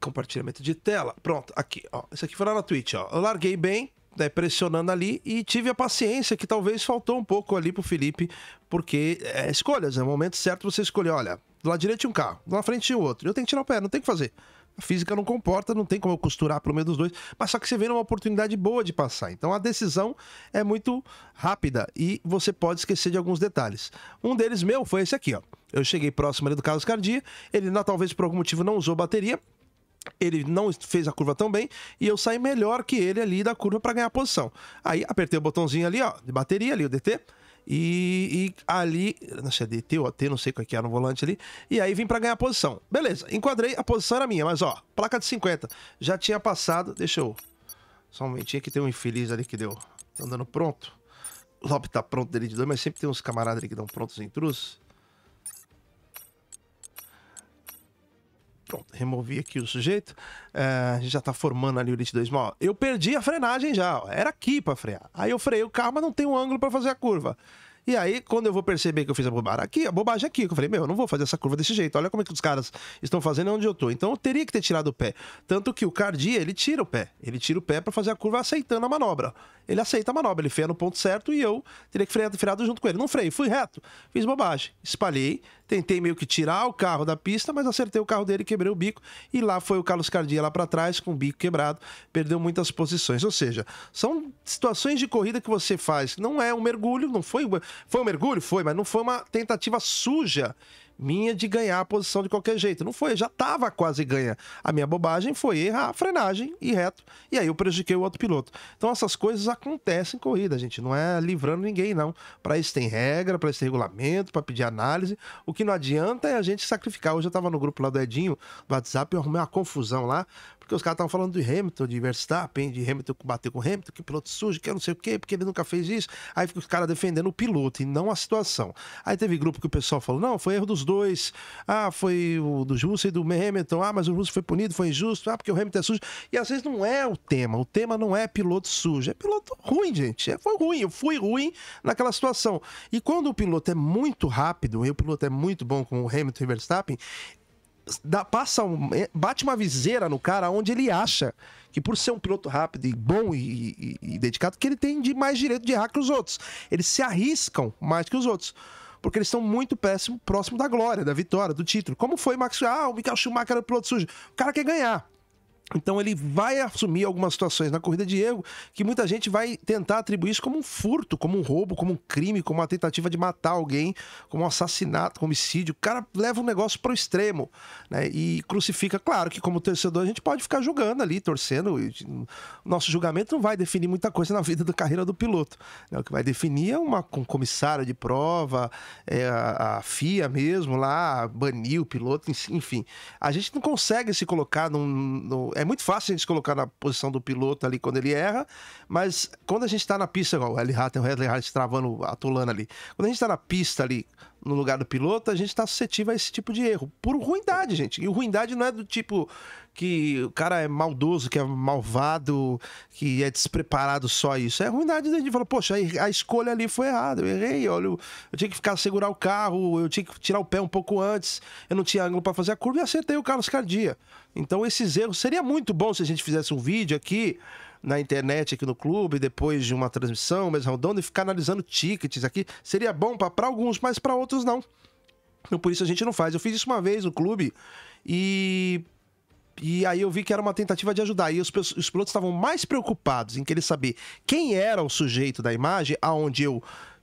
compartilhamento de tela. Pronto, aqui, ó. Isso aqui foi lá na Twitch, ó. Eu larguei bem, né, pressionando ali, e tive a paciência que talvez faltou um pouco ali pro Felipe, porque é escolhas, é o momento certo você escolher, olha, do lado direito tinha um carro, do lado frente tinha outro. Eu tenho que tirar o pé, não tem o que fazer. A física não comporta, não tem como eu costurar pelo meio dos dois, mas só que você vê uma oportunidade boa de passar. Então a decisão é muito rápida e você pode esquecer de alguns detalhes. Um deles meu foi esse aqui, ó. Eu cheguei próximo ali do Carlos Cardia, ele talvez por algum motivo não usou bateria, ele não fez a curva tão bem e eu saí melhor que ele ali da curva para ganhar a posição. Aí apertei o botãozinho ali, ó, de bateria ali, o DT. E ali, não sei, DT ou AT, não sei qual que era no volante ali. E aí vim pra ganhar a posição. Beleza, enquadrei, a posição era minha, mas ó, placa de 50. Já tinha passado, deixa eu... Só um momentinho que tem um infeliz ali que deu. Tá andando pronto. O Lope tá pronto dele de dois, mas sempre tem uns camaradas ali que dão prontos intrusos. Pronto, removi aqui o sujeito. A gente já tá formando ali o Elite 2. Ó, eu perdi a frenagem já, ó. Era aqui pra frear. Aí eu freiei o carro, mas não tem um ângulo pra fazer a curva. E aí, quando eu vou perceber que eu fiz a bobagem aqui, eu falei, meu, eu não vou fazer essa curva desse jeito. Olha como é que os caras estão fazendo onde eu tô. Então eu teria que ter tirado o pé. Tanto que o Cardia, ele tira o pé. Ele tira o pé pra fazer a curva aceitando a manobra. Ele aceita a manobra, ele freia no ponto certo e eu teria que freado junto com ele. Não freiei, fui reto. Fiz bobagem. Espalhei. Tentei meio que tirar o carro da pista, mas acertei o carro dele, quebrei o bico. E lá foi o Carlos Cardia lá pra trás, com o bico quebrado. Perdeu muitas posições. Ou seja, são situações de corrida que você faz. Não é um mergulho, não foi... Foi um mergulho? Foi, mas não foi uma tentativa suja minha de ganhar a posição de qualquer jeito. Não foi, já estava quase ganha. A minha bobagem foi errar a frenagem e reto. E aí eu prejudiquei o outro piloto. Então essas coisas acontecem em corrida, gente. Não é livrando ninguém, não. Para isso tem regra, para isso tem regulamento, para pedir análise. O que não adianta é a gente sacrificar. Hoje eu estava no grupo lá do Edinho, do WhatsApp, eu arrumei uma confusão lá, porque os caras estavam falando de Hamilton, de Verstappen, de Hamilton que bateu com o Hamilton, que piloto sujo, que eu não sei o quê, porque ele nunca fez isso. Aí fica os caras defendendo o piloto e não a situação. Aí teve grupo que o pessoal falou, não, foi erro dos dois. Ah, foi o do Russell e do Hamilton. Ah, mas o Russell foi punido, foi injusto. Ah, porque o Hamilton é sujo. E às vezes não é o tema. O tema não é piloto sujo. É piloto ruim, gente. Foi ruim. Eu fui ruim naquela situação. E quando o piloto é muito rápido, e o piloto é muito bom com o Hamilton e Verstappen, bate uma viseira no cara onde ele acha que por ser um piloto rápido e bom e dedicado, que ele tem mais direito de errar que os outros. Eles se arriscam mais que os outros, porque eles estão muito próximo da glória, da vitória, do título. Como foi Max? Ah, o Michael Schumacher era o piloto sujo. O cara quer ganhar. Então ele vai assumir algumas situações na corrida de erro que muita gente vai tentar atribuir isso como um furto, como um roubo, como um crime, como uma tentativa de matar alguém, como um assassinato, como um homicídio. O cara leva um negócio para o extremo, né? E crucifica. Claro que como torcedor a gente pode ficar julgando ali, torcendo. Nosso julgamento não vai definir muita coisa na vida da carreira do piloto. O que vai definir é um comissário de prova, a FIA mesmo lá, banir o piloto, enfim. A gente não consegue se colocar É muito fácil a gente se colocar na posição do piloto ali quando ele erra, mas quando a gente está na pista, igual o Wesley Hart travando, atolando ali. Quando a gente está na pista ali, no lugar do piloto, a gente está suscetível a esse tipo de erro. Por ruindade, gente. E ruindade não é do tipo que o cara é maldoso, que é malvado, que é despreparado, só isso. É ruindade da gente falar, poxa, a escolha ali foi errada, eu errei, olha, eu tinha que ficar segurar o carro, eu tinha que tirar o pé um pouco antes, eu não tinha ângulo para fazer a curva e acertei o Carlos Cardia. Então esses erros, seria muito bom se a gente fizesse um vídeo aqui, na internet, aqui no clube, depois de uma transmissão mais redonda, e ficar analisando tickets aqui. Seria bom para alguns, mas para outros não. Então por isso a gente não faz. Eu fiz isso uma vez no clube e aí eu vi que era uma tentativa de ajudar. E os pilotos estavam mais preocupados em querer saber quem era o sujeito da imagem, aonde eu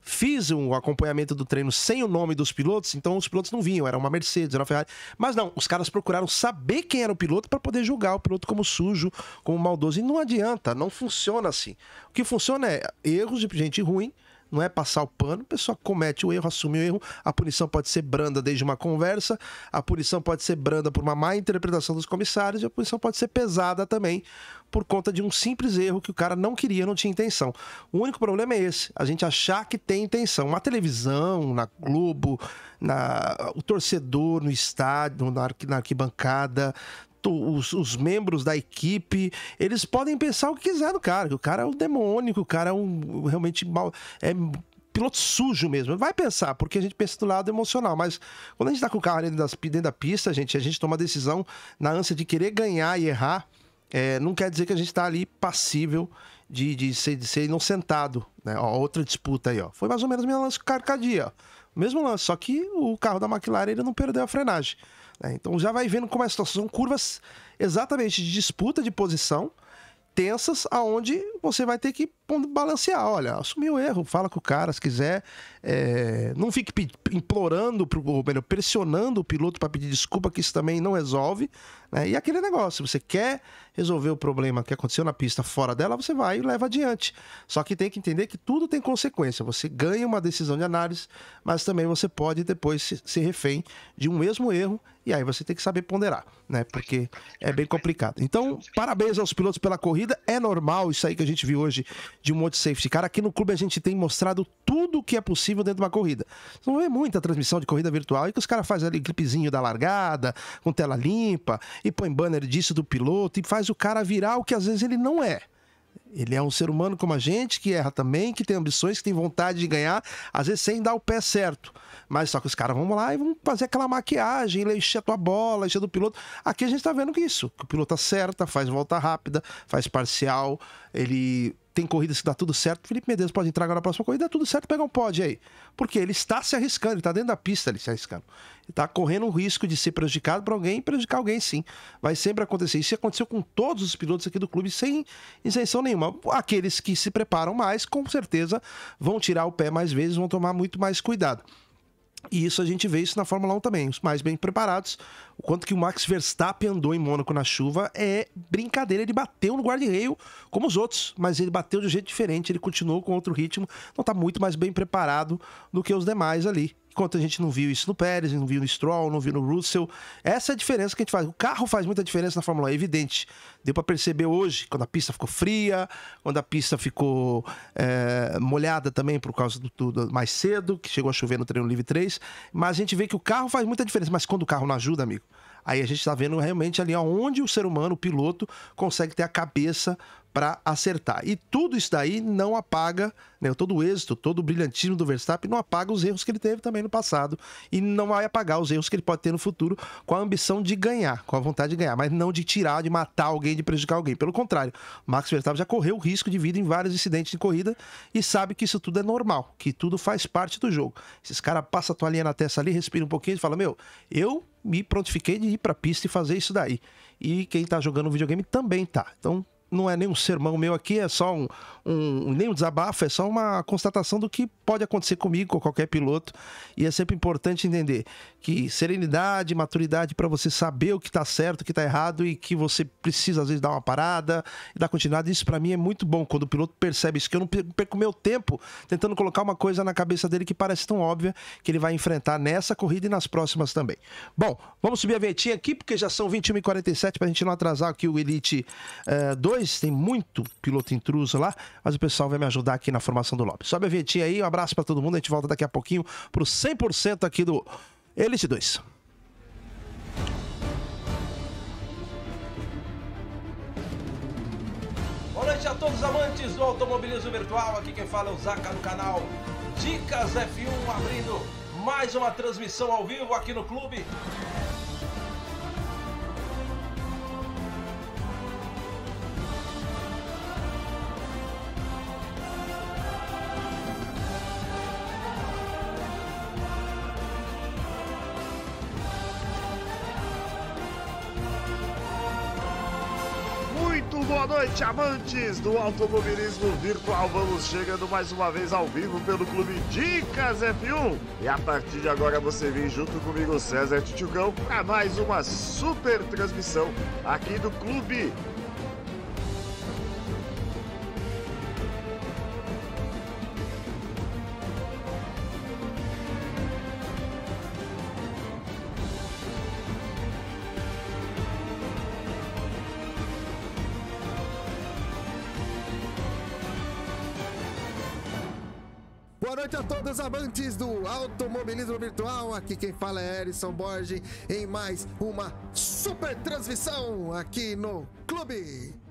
fiz um acompanhamento do treino sem o nome dos pilotos, então os pilotos não vinham, era uma Mercedes, era uma Ferrari. Mas não, os caras procuraram saber quem era o piloto para poder julgar o piloto como sujo, como maldoso. E não adianta, não funciona assim. O que funciona é erros de gente ruim, não é passar o pano, a pessoa comete o erro, assume o erro. A punição pode ser branda desde uma conversa, a punição pode ser branda por uma má interpretação dos comissários e a punição pode ser pesada também, por conta de um simples erro que o cara não queria, não tinha intenção. O único problema é esse, a gente achar que tem intenção. Na televisão, na Globo, o torcedor no estádio, na arquibancada, os membros da equipe, eles podem pensar o que quiser do cara, que o cara é um demônio, que o cara é um realmente mal... é piloto sujo mesmo, vai pensar, porque a gente pensa do lado emocional, mas quando a gente tá com o carro dentro da pista, a gente toma a decisão na ânsia de querer ganhar e errar. Não quer dizer que a gente está ali passível de ser inocentado, né? Ó, outra disputa aí, ó. Foi mais ou menos o mesmo lance que o Carcadia, ó. O mesmo lance, só que o carro da McLaren ele não perdeu a frenagem, né? Então já vai vendo como é a situação. São curvas exatamente de disputa de posição, tensas, aonde você vai ter que balancear. Olha, assumiu o erro, fala com o cara se quiser, não fique implorando, ou melhor, pressionando o piloto para pedir desculpa, que isso também não resolve, né? E aquele negócio, você quer resolver o problema que aconteceu na pista fora dela, você vai e leva adiante, só que tem que entender que tudo tem consequência. Você ganha uma decisão de análise, mas também você pode depois ser refém de um mesmo erro, e aí você tem que saber ponderar, né? Porque é bem complicado. Então, parabéns aos pilotos pela corrida. É normal isso aí que a gente viu hoje de um monte de safety car. Aqui no clube a gente tem mostrado tudo o que é possível dentro de uma corrida. Vocês vão ver muita transmissão de corrida virtual e que os caras fazem ali clipezinho da largada, com tela limpa, e põe banner disso do piloto, e faz o cara virar o que às vezes ele não é. Ele é um ser humano como a gente, que erra também, que tem ambições, que tem vontade de ganhar, às vezes sem dar o pé certo. Mas só que os caras vão lá e vão fazer aquela maquiagem, encher a tua bola, encher do piloto. Aqui a gente tá vendo que isso, que o piloto acerta, faz volta rápida, faz parcial, ele... tem corridas que dá tudo certo. Felipe Medeiros pode entrar agora na próxima corrida, dá tudo certo, pega um pódio aí. Porque ele está se arriscando, ele está dentro da pista ali se arriscando. Ele está correndo o risco de ser prejudicado por alguém e prejudicar alguém, sim. Vai sempre acontecer. Isso aconteceu com todos os pilotos aqui do clube, sem isenção nenhuma. Aqueles que se preparam mais, com certeza, vão tirar o pé mais vezes, vão tomar muito mais cuidado. E isso a gente vê isso na Fórmula 1 também, os mais bem preparados. O quanto que o Max Verstappen andou em Mônaco na chuva é brincadeira, ele bateu no guarda-reio como os outros, mas ele bateu de um jeito diferente, ele continuou com outro ritmo, então tá muito mais bem preparado do que os demais ali. Enquanto a gente não viu isso no Pérez, não viu no Stroll, não viu no Russell. Essa é a diferença que a gente faz. O carro faz muita diferença na Fórmula 1, é evidente. Deu para perceber hoje, quando a pista ficou fria, quando a pista ficou molhada também por causa do tudo mais cedo, que chegou a chover no treino livre 3. Mas a gente vê que o carro faz muita diferença. Mas quando o carro não ajuda, amigo, aí a gente está vendo realmente ali onde o ser humano, o piloto, consegue ter a cabeça para acertar. E tudo isso daí não apaga, né, todo o êxito, todo o brilhantismo do Verstappen, não apaga os erros que ele teve também no passado e não vai apagar os erros que ele pode ter no futuro com a ambição de ganhar, com a vontade de ganhar, mas não de tirar, de matar alguém, de prejudicar alguém. Pelo contrário, Max Verstappen já correu risco de vida em vários incidentes de corrida e sabe que isso tudo é normal, que tudo faz parte do jogo. Esses caras passam a toalhinha na testa ali, respira um pouquinho e fala, meu, eu me prontifiquei de ir para a pista e fazer isso daí. E quem tá jogando videogame também tá. Então, não é nenhum sermão meu aqui, é só nem um desabafo, é só uma constatação do que pode acontecer comigo, com qualquer piloto. E é sempre importante entender que serenidade, maturidade para você saber o que tá certo, o que tá errado e que você precisa às vezes dar uma parada e dar continuidade. Isso para mim é muito bom quando o piloto percebe isso, que eu não perco meu tempo tentando colocar uma coisa na cabeça dele que parece tão óbvia que ele vai enfrentar nessa corrida e nas próximas também. Bom, vamos subir a vinhetinha aqui porque já são 21h47 para a gente não atrasar aqui o Elite 2. 2, tem muito piloto intruso lá, mas o pessoal vai me ajudar aqui na formação do lobby. Sobe a vinhetinha aí, um abraço pra todo mundo, a gente volta daqui a pouquinho pro 100% aqui do Elite 2. Boa noite a todos os amantes do automobilismo virtual, aqui quem fala é o Zaca no canal Dicas F1, abrindo mais uma transmissão ao vivo aqui no clube. Boa noite, amantes do automobilismo virtual. Vamos chegando mais uma vez ao vivo pelo Clube Dicas F1. E a partir de agora você vem junto comigo, César Titiucão, para mais uma super transmissão aqui do Clube. Todos amantes do automobilismo virtual, aqui quem fala é Erison Borges em mais uma super transmissão aqui no Clube.